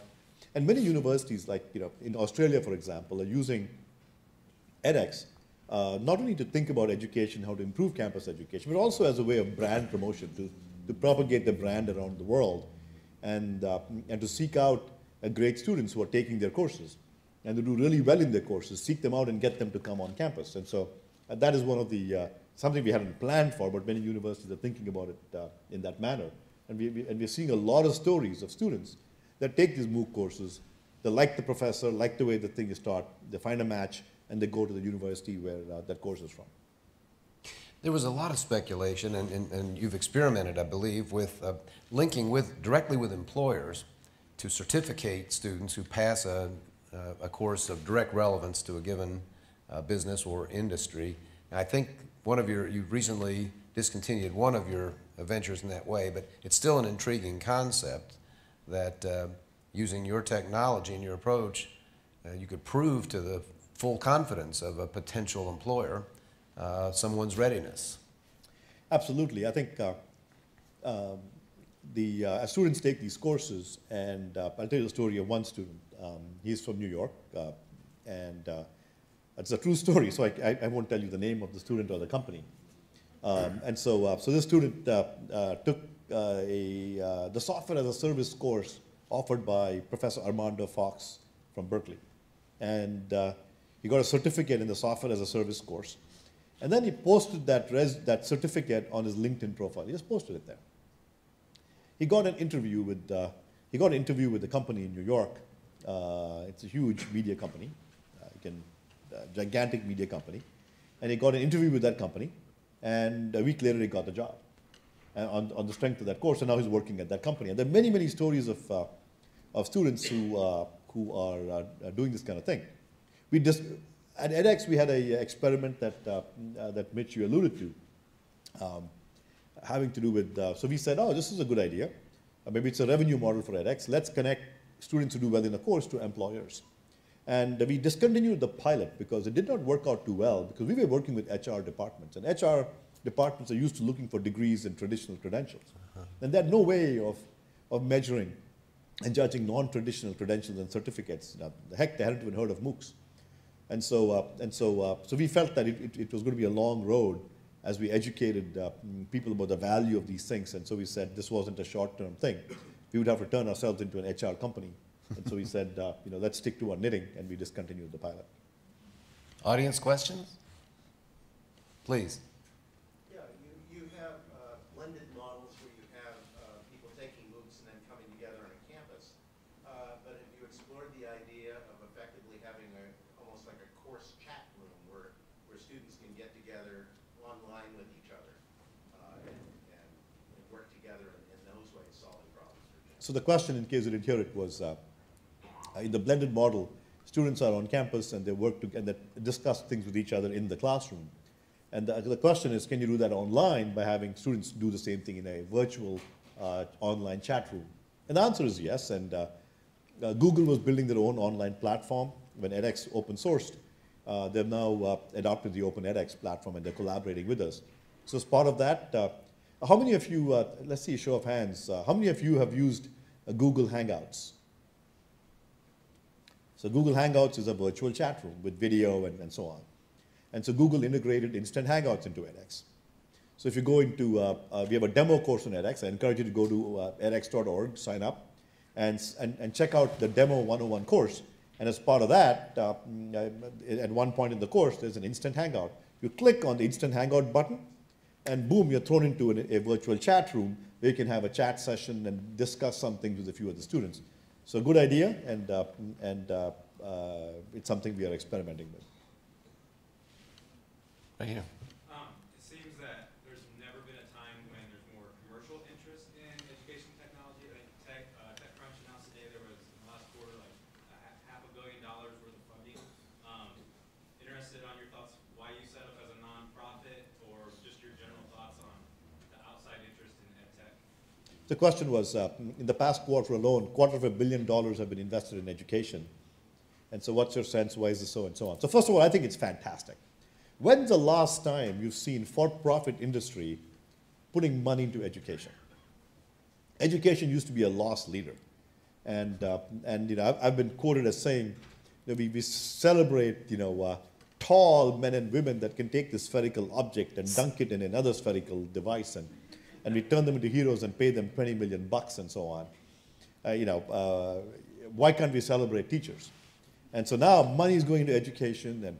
And many universities, like you know, in Australia, for example, are using edX uh, not only to think about education, how to improve campus education, but also as a way of brand promotion, to, to propagate the brand around the world and, uh, and to seek out uh, great students who are taking their courses and to do really well in their courses, seek them out and get them to come on campus. And so uh, that is one of the uh, something we hadn't planned for, but many universities are thinking about it uh, in that manner. And, we, we, and we're seeing a lot of stories of students that take these MOOC courses. They like the professor, like the way the thing is taught. They find a match, and they go to the university where uh, that course is from. There was a lot of speculation, and, and, and you've experimented, I believe, with uh, linking with directly with employers to certificate students who pass a, uh, a course of direct relevance to a given uh, business or industry. And I think One of your, you've recently discontinued one of your ventures in that way, but it's still an intriguing concept that uh, using your technology and your approach, uh, you could prove to the full confidence of a potential employer uh, someone's readiness. Absolutely. I think uh, uh, the uh, as students take these courses, and uh, I'll tell you the story of one student. Um, he's from New York, uh, and uh, it's a true story, so I, I, I won't tell you the name of the student or the company. Um, and so, uh, so this student uh, uh, took uh, a, uh, the software as a service course offered by Professor Armando Fox from Berkeley. And uh, He got a certificate in the software as a service course. And then he posted that, res that certificate on his LinkedIn profile. He just posted it there. He got an interview with, uh, he got an interview with a company in New York. Uh, it's a huge media company, uh, you can, uh, gigantic media company. And he got an interview with that company. And a week later, he got the job and on, on the strength of that course. And now he's working at that company. And there are many, many stories of, uh, of students who, uh, who are uh, doing this kind of thing. We just, at edX, we had an experiment that, uh, uh, that Mitch, you alluded to, um, having to do with, uh, so we said, oh, this is a good idea. Uh, maybe it's a revenue model for edX. Let's connect students who do well in a course to employers. And we discontinued the pilot because it did not work out too well, because we were working with H R departments. And H R departments are used to looking for degrees and traditional credentials. Uh-huh. And they had no way of, of measuring and judging non-traditional credentials and certificates. Now, the heck, they hadn't even heard of moocs. And so, uh, and so, uh, so we felt that it, it, it was going to be a long road as we educated uh, people about the value of these things. And so we said this wasn't a short-term thing. We would have to turn ourselves into an H R company. And so we said, uh, you know, let's stick to our knitting, and we discontinued the pilot. Audience questions? Please. Yeah, you, you have uh, blended models where you have uh, people taking MOOCs and then coming together on a campus. Uh, but have you explored the idea of effectively having a almost like a course chat room where, where students can get together online with each other uh, and, and work together in, in those ways, solving problems? So the question, in case you didn't hear it, was uh, in the blended model, students are on campus and they work to, and they discuss things with each other in the classroom. And the, the question is, can you do that online by having students do the same thing in a virtual uh, online chat room? And the answer is yes. And uh, uh, Google was building their own online platform when edX open sourced. Uh, they've now uh, adopted the Open edX platform and they're collaborating with us. So as part of that, uh, how many of you, uh, let's see a show of hands, uh, how many of you have used uh, Google Hangouts? So Google Hangouts is a virtual chat room with video and, and so on. And so Google integrated instant Hangouts into edX. So if you go into, uh, uh, we have a demo course on edX. I encourage you to go to uh, edX dot org, sign up, and, and, and check out the demo one oh one course. And as part of that, uh, at one point in the course, there's an instant Hangout. You click on the instant Hangout button, and boom, you're thrown into an, a virtual chat room where you can have a chat session and discuss some things with a few of the students. So good idea, and, uh, and uh, uh, it's something we are experimenting with. Right here. Um, it seems that there's never been a time when there's more commercial interest in education technology. I think tech, uh, TechCrunch announced today there was, in the last quarter, like a half a billion dollars worth of funding. Um, interested on your thoughts why you set up as a nonprofit, or just your general thoughts on the outside interest in ed tech? The question was, uh, in the past quarter alone, quarter of a billion dollars have been invested in education. And so what's your sense? Why is this so and so on? So first of all, I think it's fantastic. When's the last time you've seen for-profit industry putting money into education? Education used to be a loss leader. And, uh, and you know, I've, I've been quoted as saying that we, we celebrate, you know, uh, tall men and women that can take this spherical object and dunk it in another spherical device, and, and we turn them into heroes and pay them twenty million bucks and so on. Uh, you know, uh, why can't we celebrate teachers? And so now money is going into education, and,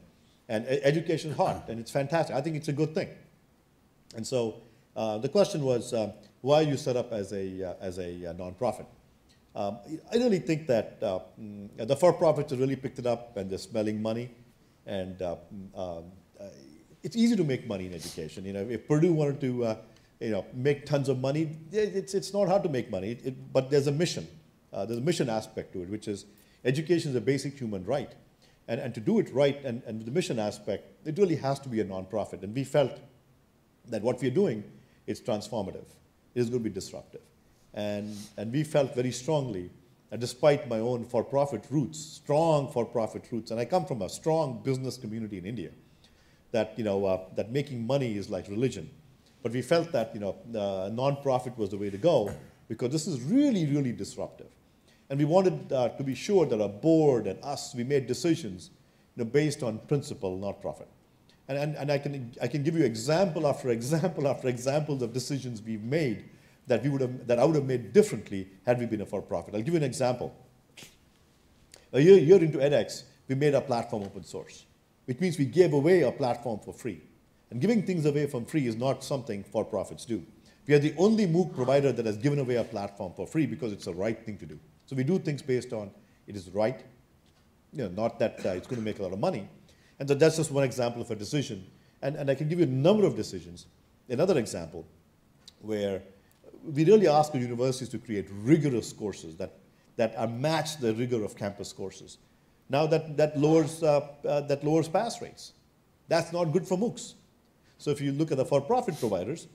and education is hot, and it's fantastic. I think it's a good thing. And so uh, the question was, uh, why you set up as a, uh, as a uh, nonprofit? Um, I really think that uh, the for-profits have really picked it up, and they're smelling money. And uh, uh, it's easy to make money in education. You know, if Purdue wanted to, uh, you know, make tons of money, it's, it's not hard to make money. It, it, but there's a mission. Uh, there's a mission aspect to it, which is education is a basic human right. And, and to do it right, and, and the mission aspect, it really has to be a nonprofit. And we felt that what we're doing is transformative. It is going to be disruptive. And, and we felt very strongly, and despite my own for-profit roots, strong for-profit roots, and I come from a strong business community in India, that, you know, uh, that making money is like religion. But we felt that, you know, uh, nonprofit was the way to go, because this is really, really disruptive. And we wanted uh, to be sure that our board and us, we made decisions, you know, based on principle, not profit. And, and, and I, can, I can give you example after example after examples of decisions we've made that, we would have, that I would have made differently had we been a for-profit. I'll give you an example. A year, year into edX, we made our platform open source. which means we gave away a platform for free. And giving things away from free is not something for-profits do. We are the only MOOC provider that has given away a platform for free because it's the right thing to do. So we do things based on it is right, you know, not that uh, it's going to make a lot of money. And so that's just one example of a decision. And, and I can give you a number of decisions. Another example where we really ask the universities to create rigorous courses that, that are match the rigor of campus courses. Now that, that, lowers, uh, uh, that lowers pass rates. That's not good for MOOCs. So if you look at the for-profit providers,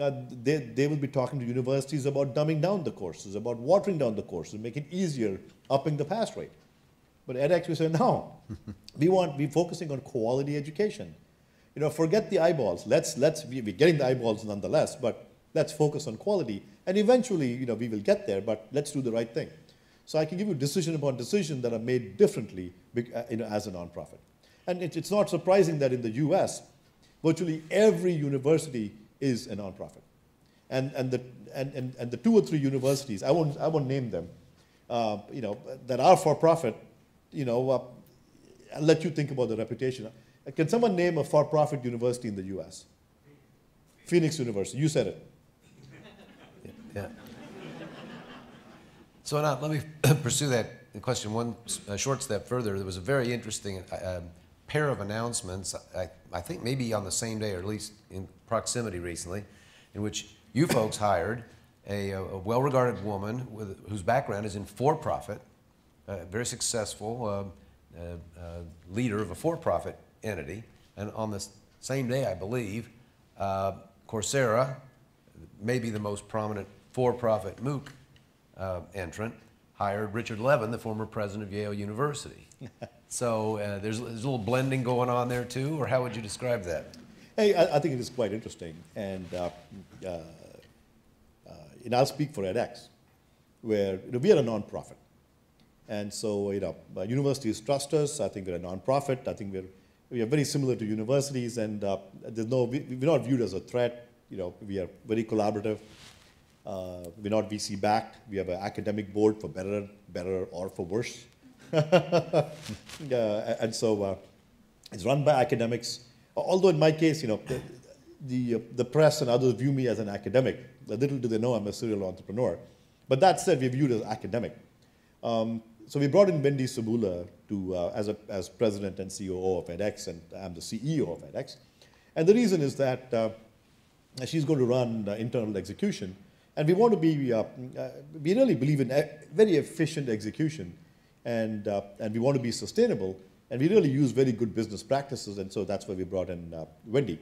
uh, they, they will be talking to universities about dumbing down the courses, about watering down the courses, making it easier, upping the pass rate. But edX, we say, no, we want, we're focusing on quality education. You know, forget the eyeballs. Let's, let's, we're getting the eyeballs nonetheless, but let's focus on quality. And eventually, you know, we will get there, but let's do the right thing. So I can give you decision upon decision that are made differently, you know, as a nonprofit. And it, it's not surprising that in the U S, virtually every university is a nonprofit. And, and, the, and, and, and the two or three universities, I won't, I won't name them, uh, you know, that are for-profit, you know, uh, I'll let you think about the reputation. Can someone name a for-profit university in the U S? Phoenix University. You said it. Yeah. Yeah. So Anant, let me pursue that question one uh, short step further. There was a very interesting uh, pair of announcements, I, I think maybe on the same day or at least in proximity recently, in which you folks hired a, a well-regarded woman with, whose background is in for-profit, a very successful uh, uh, uh, leader of a for-profit entity, and on the same day, I believe, uh, Coursera, maybe the most prominent for-profit MOOC uh, entrant, hired Richard Levin, the former president of Yale University. So uh, there's, there's a little blending going on there too, or how would you describe that? Hey, I, I think it is quite interesting, and uh, uh, uh, and I'll speak for edX, where you know, we are a nonprofit, and so you know universities trust us. I think we're a nonprofit. I think we're We are very similar to universities, and uh, there's no, we, we're not viewed as a threat. You know, we are very collaborative. Uh, we're not V C backed. We have an academic board for better, better or for worse. uh, and so uh, it's run by academics. Although in my case, you know, the the, uh, the press and others view me as an academic. Little do they know I'm a serial entrepreneur. But that said, we're viewed as academic. Um, So we brought in Wendy Sabula to, uh, as, a, as president and C O O of edX, and I'm the C E O of edX. And the reason is that uh, she's going to run uh, internal execution. And we want to be, uh, uh, we really believe in e very efficient execution. And, uh, and we want to be sustainable. And we really use very good business practices. And so that's why we brought in uh, Wendy.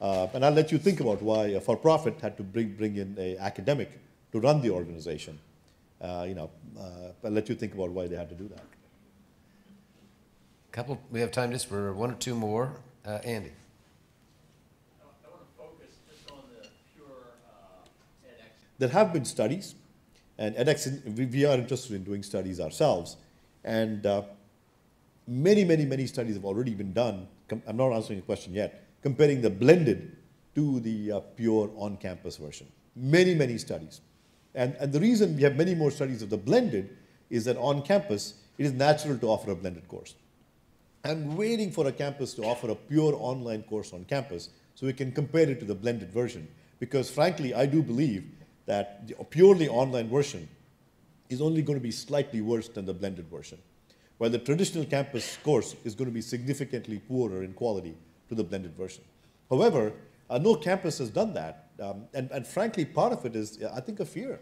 Uh, and I'll let you think about why a for-profit had to bring, bring in an academic to run the organization. Uh, you know, uh, I'll let you think about why they had to do that. Couple, we have time just for one or two more. Uh, Andy. I want to focus just on the pure uh, edX. There have been studies, and edX, we, we are interested in doing studies ourselves, and uh, many, many, many studies have already been done. Com I'm not answering your question yet. Comparing the blended to the uh, pure on-campus version. Many, many studies. And, and the reason we have many more studies of the blended is that on campus, it is natural to offer a blended course. I'm waiting for a campus to offer a pure online course on campus so we can compare it to the blended version. Because frankly, I do believe that the purely online version is only going to be slightly worse than the blended version, while the traditional campus course is going to be significantly poorer in quality to the blended version. However, uh, no campus has done that. Um, and, and frankly, part of it is, I think, a fear.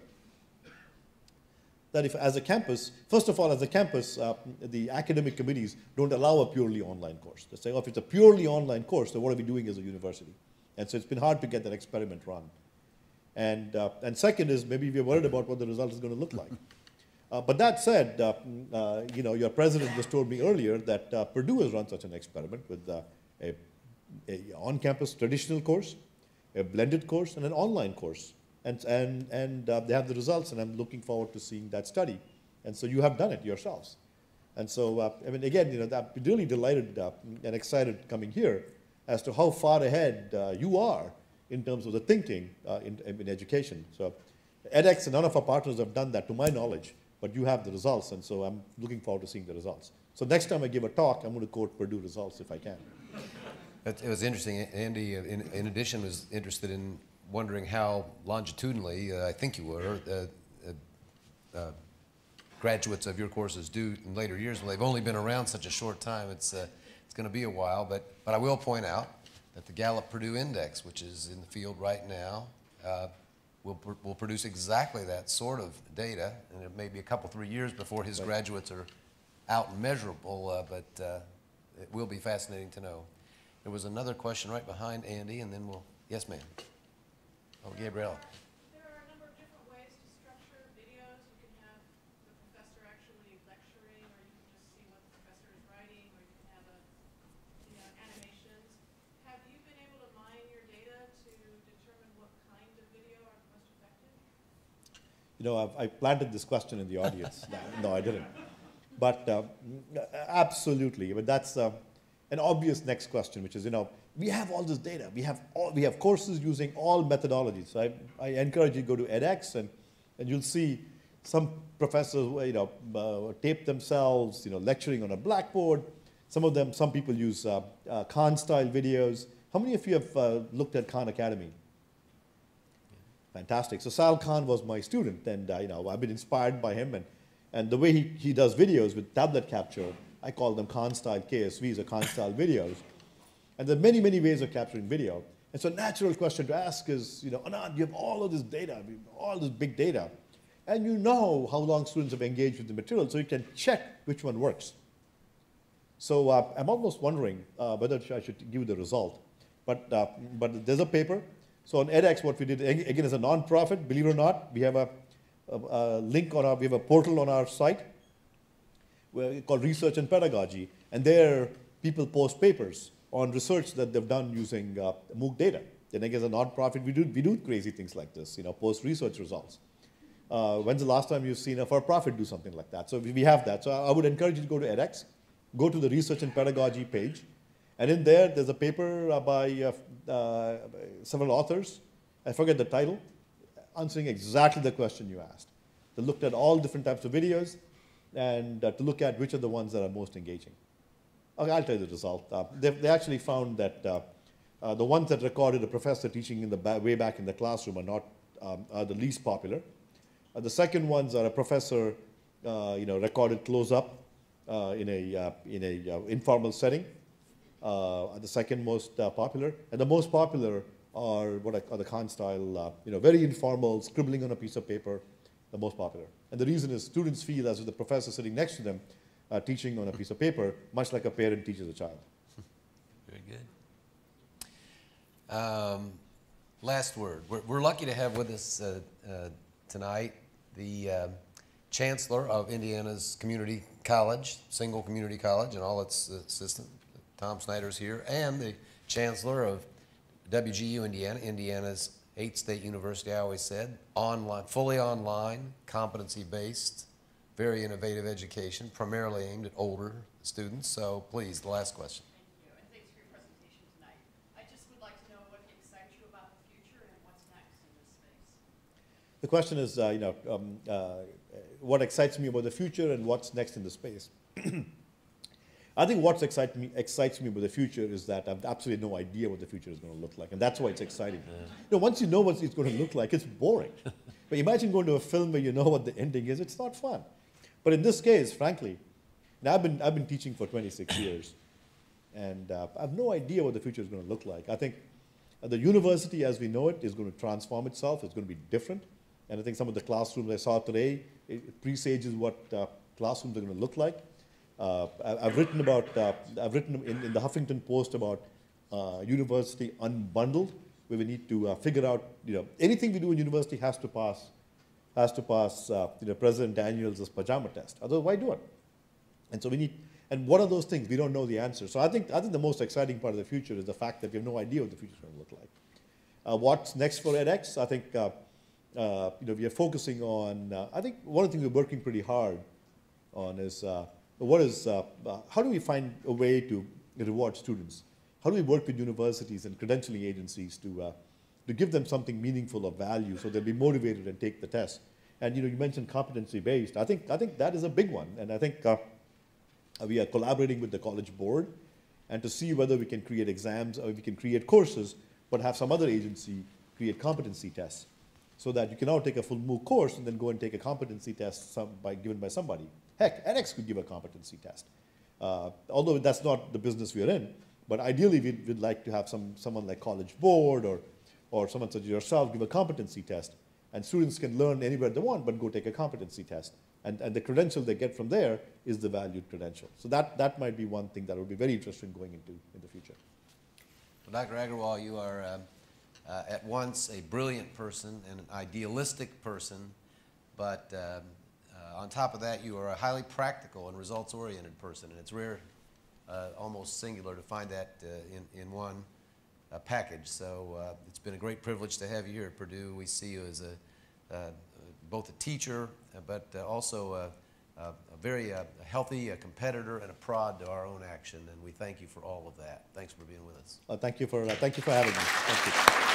That if, as a campus, first of all, as a campus, uh, the academic committees don't allow a purely online course. They say, oh, if it's a purely online course, then what are we doing as a university? And so it's been hard to get that experiment run. And, uh, and second is, maybe we're worried about what the result is going to look like. Uh, but that said, uh, uh, you know, your president just told me earlier that uh, Purdue has run such an experiment with uh, a, a on-campus traditional course, a blended course, and an online course. And, and, and uh, they have the results, and I'm looking forward to seeing that study. And so you have done it yourselves. And so, uh, I mean, again, you know, I'm really delighted uh, and excited coming here as to how far ahead uh, you are in terms of the thinking uh, in, in education. So edX and none of our partners have done that, to my knowledge, but you have the results, and so I'm looking forward to seeing the results. So next time I give a talk, I'm going to quote Purdue results if I can. It was interesting. Andy, in, in addition, was interested in wondering how longitudinally, uh, I think you were, uh, uh, uh, graduates of your courses do in later years. Well, they've only been around such a short time. It's, uh, it's going to be a while. But, but I will point out that the Gallup-Purdue Index, which is in the field right now, uh, will, pr will produce exactly that sort of data. And it may be a couple, three years before his right. graduates are out and measurable. Uh, but uh, it will be fascinating to know. There was another question right behind Andy, and then we'll, yes, ma'am. Oh, Gabriella. There are a number of different ways to structure videos. You can have the professor actually lecturing, or you can just see what the professor is writing, or you can have a, you know, animations. Have you been able to mine your data to determine what kind of video are most effective? You know, I've, I planted this question in the audience. No, I didn't. But uh, absolutely, but that's uh, an obvious next question, which is, you know, we have all this data. We have all, we have courses using all methodologies. So I, I encourage you to go to edX, and, and you'll see some professors, you know, uh, tape themselves, you know, lecturing on a blackboard. Some of them, some people use uh, uh, Khan-style videos. How many of you have uh, looked at Khan Academy? Fantastic. So Sal Khan was my student, and uh, you know, I've been inspired by him, and and the way he, he does videos with tablet capture. I call them Khan-style K S Vs or Khan-style videos. And there are many, many ways of capturing video. And so a natural question to ask is, you know, Anant, you have all of this data, all this big data, and you know how long students have engaged with the material, so you can check which one works. So uh, I'm almost wondering uh, whether I should give you the result. But, uh, but there's a paper. So on edX, what we did, again, as a nonprofit, believe it or not, we have a, a, a link on our, we have a portal on our site called Research and Pedagogy, and there people post papers on research that they've done using uh, MOOC data. Then I guess a nonprofit, we do, we do crazy things like this, you know, post research results. Uh, when's the last time you've seen a for-profit do something like that? So we have that. So I would encourage you to go to edX, go to the Research and Pedagogy page, and in there, there's a paper uh, by uh, uh, several authors, I forget the title, answering exactly the question you asked. They looked at all different types of videos, and uh, to look at which are the ones that are most engaging. Okay, I'll tell you the result. Uh, they, they actually found that uh, uh, the ones that recorded a professor teaching in the ba way back in the classroom are not um, are the least popular. Uh, the second ones are a professor, uh, you know, recorded close up uh, in a uh, in a uh, informal setting. Uh, are the second most uh, popular, and the most popular are what I, are the Khan style, uh, you know, very informal, scribbling on a piece of paper. The most popular. And the reason is students feel as if the professor sitting next to them uh, teaching on a piece of paper, much like a parent teaches a child. Very good. Um, last word. We're, we're lucky to have with us uh, uh, tonight the uh, Chancellor of Indiana's Community College, single community college, and all its assistants. Tom Snyder's here, and the Chancellor of W G U Indiana, Indiana's eight-state university, I always said, online, fully online, competency-based, very innovative education, primarily aimed at older students. So please, the last question. Thank you, and thanks for your presentation tonight. I just would like to know what excites you about the future and what's next in this space. The question is, uh, you know, um, uh, what excites me about the future and what's next in the space. I think what excite me, excites me about the future is that I've absolutely no idea what the future is going to look like, and that's why it's exciting. Yeah. You know, once you know what it's going to look like, it's boring. But imagine going to a film where you know what the ending is. It's not fun. But in this case, frankly, and I've been, I've been teaching for twenty-six years, and uh, I have no idea what the future is going to look like. I think the university as we know it is going to transform itself. It's going to be different. And I think some of the classrooms I saw today, it presages what uh, classrooms are going to look like. Uh, I've written about, uh, I've written in, in the Huffington Post about uh, university unbundled, where we need to uh, figure out, you know, anything we do in university has to pass, has to pass, uh, you know, President Daniels' pajama test. Otherwise, why do it? And so we need, and what are those things? We don't know the answer. So I think, I think the most exciting part of the future is the fact that we have no idea what the future is going to look like. Uh, what's next for edX? I think, uh, uh, you know, we are focusing on, uh, I think one of the things we're working pretty hard on is, uh, What is, uh, uh, how do we find a way to reward students? How do we work with universities and credentialing agencies to, uh, to give them something meaningful of value so they'll be motivated and take the test? And you know, you mentioned competency-based. I think, I think that is a big one. And I think uh, we are collaborating with the College Board and to see whether we can create exams or we can create courses, but have some other agency create competency tests so that you can now take a full MOOC course and then go and take a competency test some by, given by somebody. Heck, edX could give a competency test, uh, although that's not the business we are in. But ideally, we'd, we'd like to have some, someone like College Board or, or someone such as yourself give a competency test. And students can learn anywhere they want, but go take a competency test. And, and the credential they get from there is the valued credential. So that, that might be one thing that would be very interesting going into in the future. Well, Doctor Agarwal, you are uh, uh, at once a brilliant person and an idealistic person, but uh, uh, on top of that, you are a highly practical and results-oriented person. And it's rare, uh, almost singular, to find that uh, in, in one Uh, package. So uh, it's been a great privilege to have you here at Purdue. We see you as a, uh, both a teacher, uh, but uh, also a, a, a very uh, healthy a competitor and a prod to our own action, and we thank you for all of that. Thanks for being with us. Uh, thank you for, uh, thank you for having me. Thank you.